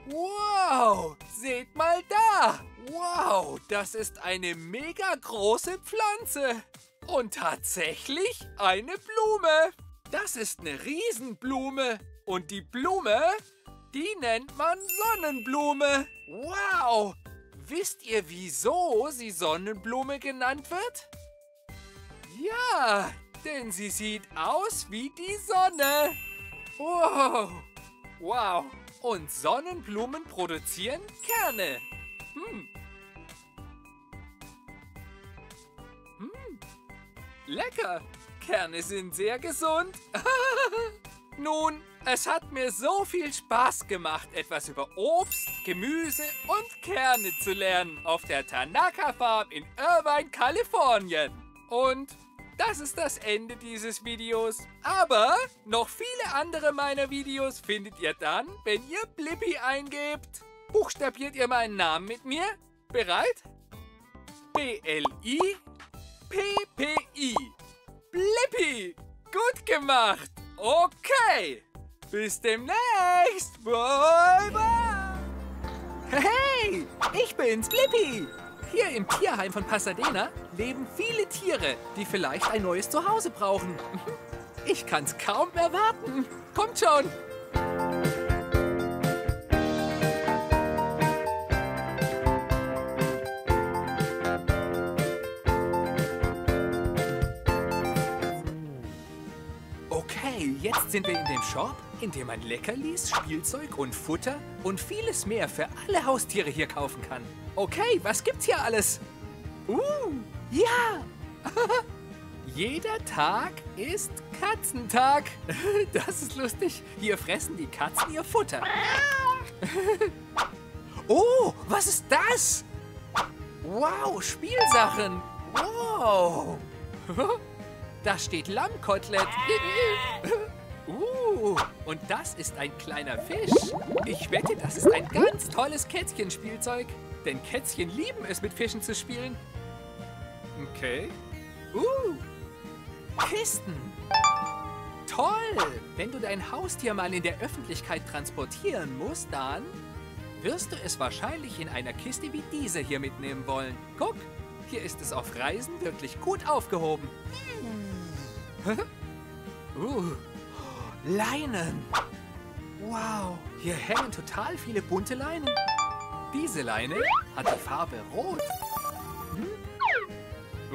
Wow! Seht mal da! Wow, das ist eine mega große Pflanze! Und tatsächlich eine Blume! Das ist eine Riesenblume! Und die Blume, die nennt man Sonnenblume! Wow! Wisst ihr, wieso sie Sonnenblume genannt wird? Ja, denn sie sieht aus wie die Sonne. Wow. Wow. Und Sonnenblumen produzieren Kerne. Hm. Lecker! Kerne sind sehr gesund. Nun, es hat mir so viel Spaß gemacht, etwas über Obst, Gemüse und Kerne zu lernen auf der Tanaka Farm in Irvine, Kalifornien. Und das ist das Ende dieses Videos. Aber noch viele andere meiner Videos findet ihr dann, wenn ihr Blippi eingebt. Buchstabiert ihr meinen Namen mit mir? Bereit? B L I P P I. Blippi! Gut gemacht! Okay, bis demnächst. Bye, bye. Hey, ich bin's, Blippi. Hier im Tierheim von Pasadena leben viele Tiere, die vielleicht ein neues Zuhause brauchen. Ich kann's kaum erwarten. Kommt schon. Jetzt sind wir in dem Shop, in dem man Leckerlis, Spielzeug und Futter und vieles mehr für alle Haustiere hier kaufen kann. Okay, was gibt's hier alles? Uh, ja! Jeder Tag ist Katzentag. Das ist lustig. Hier fressen die Katzen ihr Futter. Oh, was ist das? Wow, Spielsachen. Wow. Da steht Lammkotelett. Uh, und das ist ein kleiner Fisch. Ich wette, das ist ein ganz tolles Kätzchenspielzeug. Denn Kätzchen lieben es, mit Fischen zu spielen. Okay. Uh, Kisten. Toll. Wenn du dein Haustier mal in der Öffentlichkeit transportieren musst, dann wirst du es wahrscheinlich in einer Kiste wie diese hier mitnehmen wollen. Guck, hier ist es auf Reisen wirklich gut aufgehoben. uh. Leinen. Wow, hier hängen total viele bunte Leinen. Diese Leine hat die Farbe rot. Hm?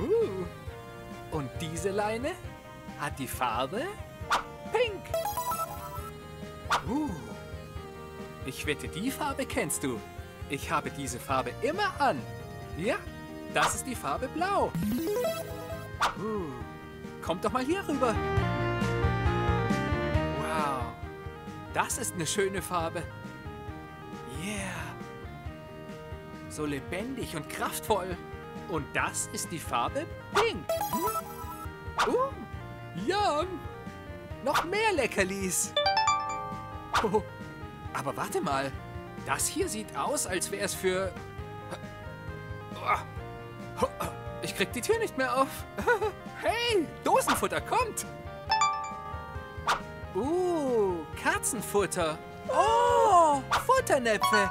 Uh. Und diese Leine hat die Farbe pink. Uh. Ich wette, die Farbe kennst du. Ich habe diese Farbe immer an. Ja, das ist die Farbe blau. Uh. Kommt doch mal hier rüber. Das ist eine schöne Farbe. Yeah. So lebendig und kraftvoll. Und das ist die Farbe Pink. Uh, ja. Noch mehr Leckerlis. Oh, aber warte mal. Das hier sieht aus, als wäre es für... Ich krieg die Tür nicht mehr auf. Hey, Dosenfutter kommt. Uh, Katzenfutter. Oh, Futternäpfe.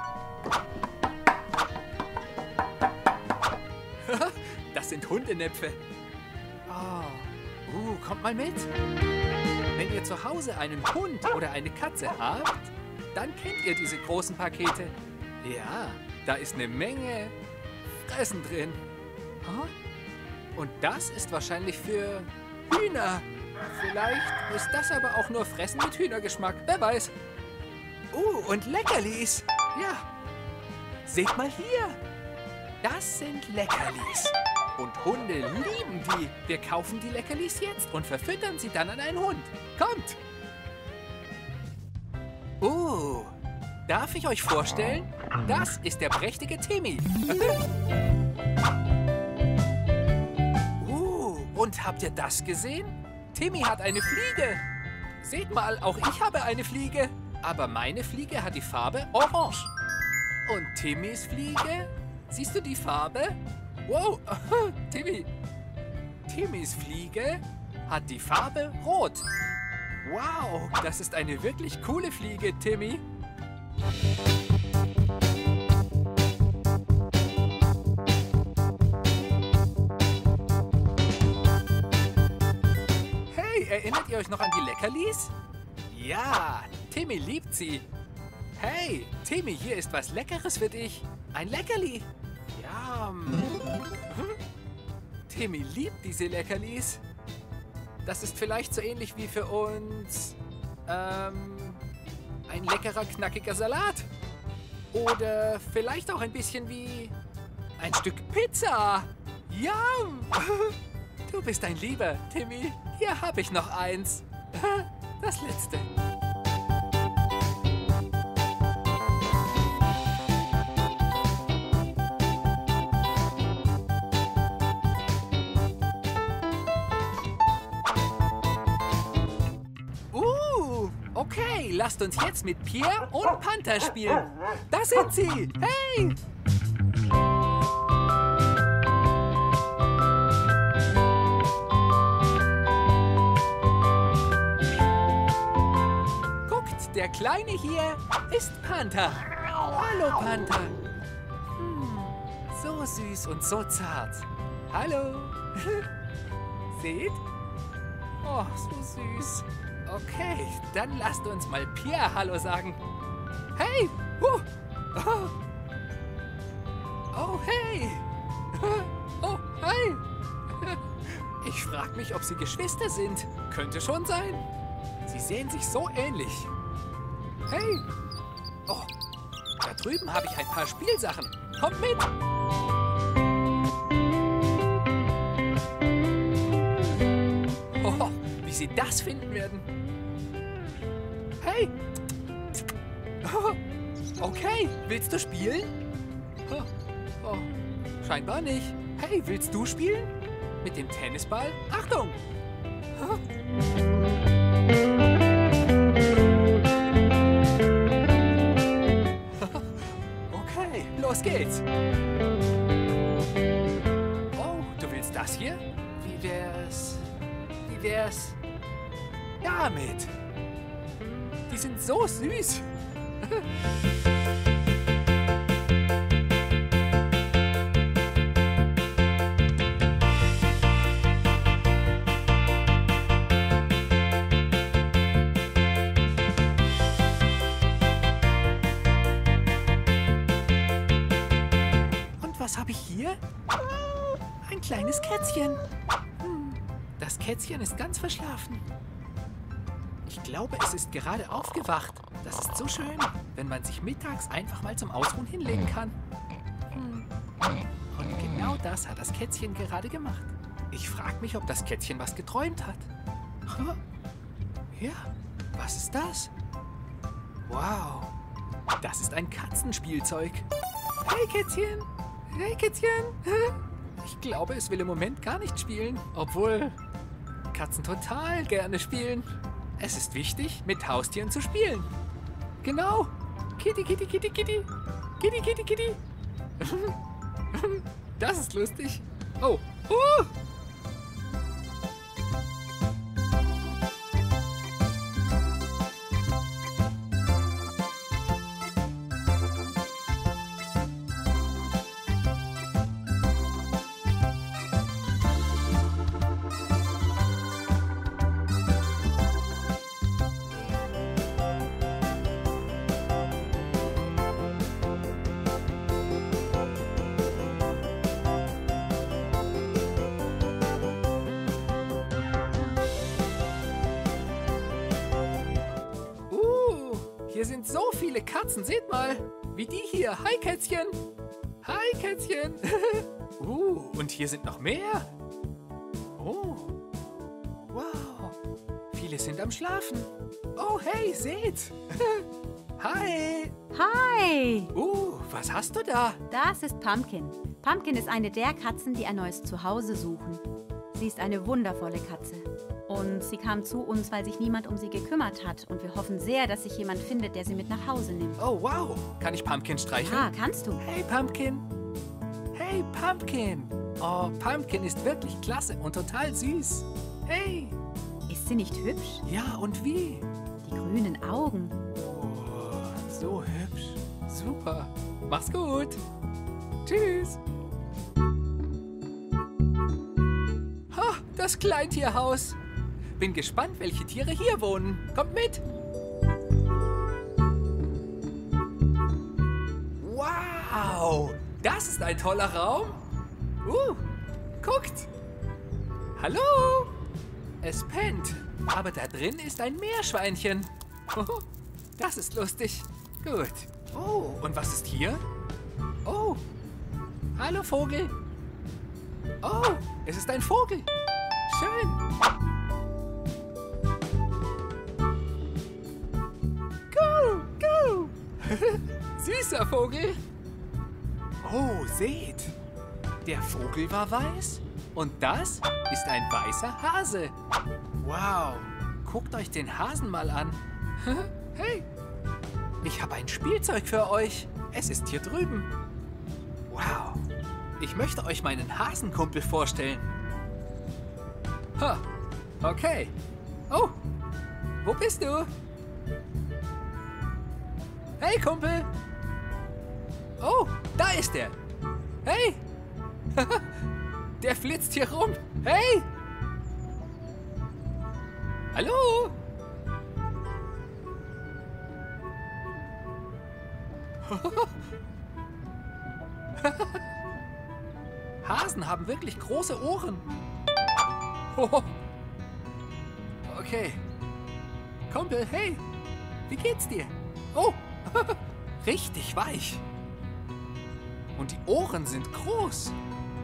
Das sind Hundenäpfe. Oh. Uh, kommt mal mit. Wenn ihr zu Hause einen Hund oder eine Katze habt, dann kennt ihr diese großen Pakete. Ja, da ist eine Menge Fressen drin. Und das ist wahrscheinlich für Hühner. Vielleicht ist das aber auch nur Fressen mit Hühnergeschmack. Wer weiß. Uh, und Leckerlis. Ja. Seht mal hier. Das sind Leckerlis. Und Hunde lieben die. Wir kaufen die Leckerlis jetzt und verfüttern sie dann an einen Hund. Kommt. Uh, darf ich euch vorstellen? Das ist der prächtige Timmy. Uh, und habt ihr das gesehen? Timmy hat eine Fliege. Seht mal, auch ich habe eine Fliege. Aber meine Fliege hat die Farbe orange. Und Timmys Fliege? Siehst du die Farbe? Wow, Timmy. Timmys Fliege hat die Farbe rot. Wow, das ist eine wirklich coole Fliege, Timmy. Erinnert ihr euch noch an die Leckerlis? Ja, Timmy liebt sie. Hey, Timmy, hier ist was Leckeres für dich. Ein Leckerli. Ja. Timmy liebt diese Leckerlis. Das ist vielleicht so ähnlich wie für uns ähm, ein leckerer, knackiger Salat. Oder vielleicht auch ein bisschen wie ein Stück Pizza. Ja. Du bist ein Lieber, Timmy. Hier habe ich noch eins. Das letzte. Uh, okay. Lasst uns jetzt mit Pierre und Panther spielen. Da sind sie. Hey! Der Kleine hier ist Panther. Hallo, Panther. Hm, so süß und so zart. Hallo. Seht? Oh, so süß. Okay, dann lasst uns mal Pierre Hallo sagen. Hey! Uh. Oh. oh, hey! Oh, hey! Ich frag mich, ob sie Geschwister sind. Könnte schon sein. Sie sehen sich so ähnlich. Hey! Oh, da drüben habe ich ein paar Spielsachen. Kommt mit! Oh, wie sie das finden werden. Hey! Oh, okay, willst du spielen? Oh, oh, scheinbar nicht. Hey, willst du spielen? Mit dem Tennisball? Achtung! Oh. Los geht's! Oh, du willst das hier? Wie wär's? Wie wär's? Damit! Die sind so süß! Kleines Kätzchen. Das Kätzchen ist ganz verschlafen. Ich glaube, es ist gerade aufgewacht. Das ist so schön, wenn man sich mittags einfach mal zum Ausruhen hinlegen kann. Und genau das hat das Kätzchen gerade gemacht. Ich frage mich, ob das Kätzchen was geträumt hat. Ja, was ist das? Wow, das ist ein Katzenspielzeug. Hey Kätzchen, hey Kätzchen. Ich glaube, es will im Moment gar nicht spielen, obwohl Katzen total gerne spielen. Es ist wichtig, mit Haustieren zu spielen. Genau. Kitty, kitty, kitty, kitty. Kitty, kitty, kitty. Das ist lustig. Oh. Uh. Hier sind so viele Katzen, seht mal, wie die hier. Hi, Kätzchen. Hi, Kätzchen. Uh, und hier sind noch mehr. Oh, wow. Viele sind am Schlafen. Oh, hey, seht. Hi. Hi. Uh, was hast du da? Das ist Pumpkin. Pumpkin ist eine der Katzen, die ein neues Zuhause suchen. Sie ist eine wundervolle Katze. Und sie kam zu uns, weil sich niemand um sie gekümmert hat. Und wir hoffen sehr, dass sich jemand findet, der sie mit nach Hause nimmt. Oh, wow. Kann ich Pumpkin streicheln? Ja, kannst du. Hey, Pumpkin. Hey, Pumpkin. Oh, Pumpkin ist wirklich klasse und total süß. Hey. Ist sie nicht hübsch? Ja, und wie? Die grünen Augen. Oh, so hübsch. Super. Mach's gut. Tschüss. Ha, das Kleintierhaus. Bin gespannt, welche Tiere hier wohnen. Kommt mit! Wow! Das ist ein toller Raum. Uh, guckt! Hallo! Es pennt. Aber da drin ist ein Meerschweinchen. Das ist lustig. Gut. Oh, und was ist hier? Oh! Hallo, Vogel! Oh, es ist ein Vogel! schön. Go, go. Süßer Vogel. Oh, seht. Der Vogel war weiß und das ist ein weißer Hase. Wow, guckt euch den Hasen mal an. Hey, ich habe ein Spielzeug für euch. Es ist hier drüben. Wow, ich möchte euch meinen Hasenkumpel vorstellen. Ha, okay. Oh, wo bist du? Hey, Kumpel. Oh, da ist er. Hey. Der flitzt hier rum. Hey! Hallo! Hasen haben wirklich große Ohren. Okay. Kumpel, hey! Wie geht's dir? Oh! Richtig weich. Und die Ohren sind groß.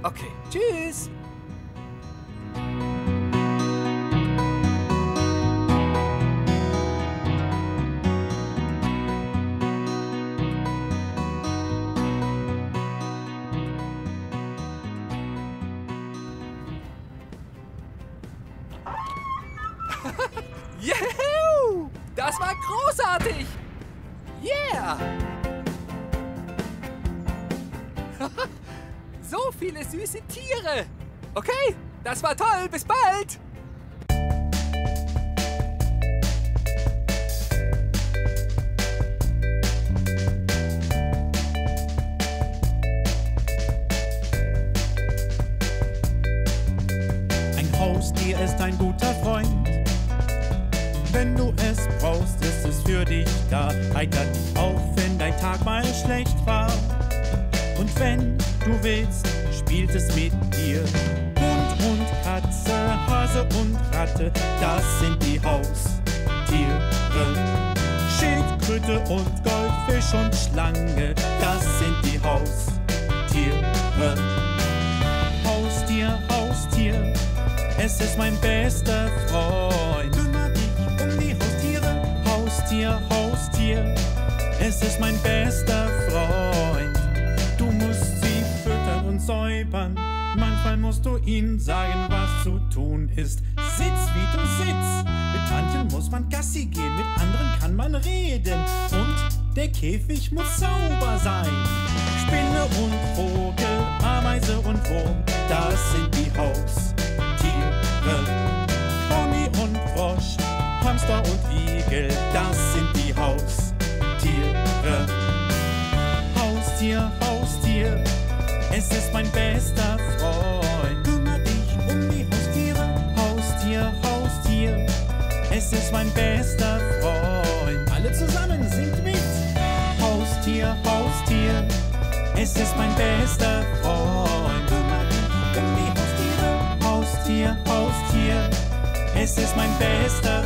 Okay, tschüss. Juhu! Das war großartig. Yeah! So viele süße Tiere. Okay, das war toll. Bis bald. Ein Haustier ist ein guter Freund. Wenn du es brauchst, ist es für dich da. Heitert dich auf, wenn dein Tag mal schlecht war. Und wenn du willst, spielt es mit dir. Hund und Katze, Hase und Ratte, das sind die Haustiere. Schildkröte und Goldfisch und Schlange, das sind die Haustiere. Haustier, Haustier, es ist mein bester Freund. Kümmere dich um die Haustiere. Haustier, Haustier, es ist mein bester Freund. Säubern. Manchmal musst du ihnen sagen, was zu tun ist. Sitz, wie du sitzt. Mit Tantchen muss man Gassi gehen, mit anderen kann man reden. Und der Käfig muss sauber sein. Spinne und Vogel, Ameise und Wurm, das sind die Haustiere. Pony und Frosch, Hamster und Igel, das sind die Haustiere. Haustier, Haustier, es ist mein bester Freund. Kümmere dich um die Haustiere. Haustier, Haustier, es ist mein bester Freund. Alle zusammen singt mit. Haustier, Haustier, es ist mein bester Freund. Kümmere dich um die Haustiere. Haustier, Haustier, es ist mein bester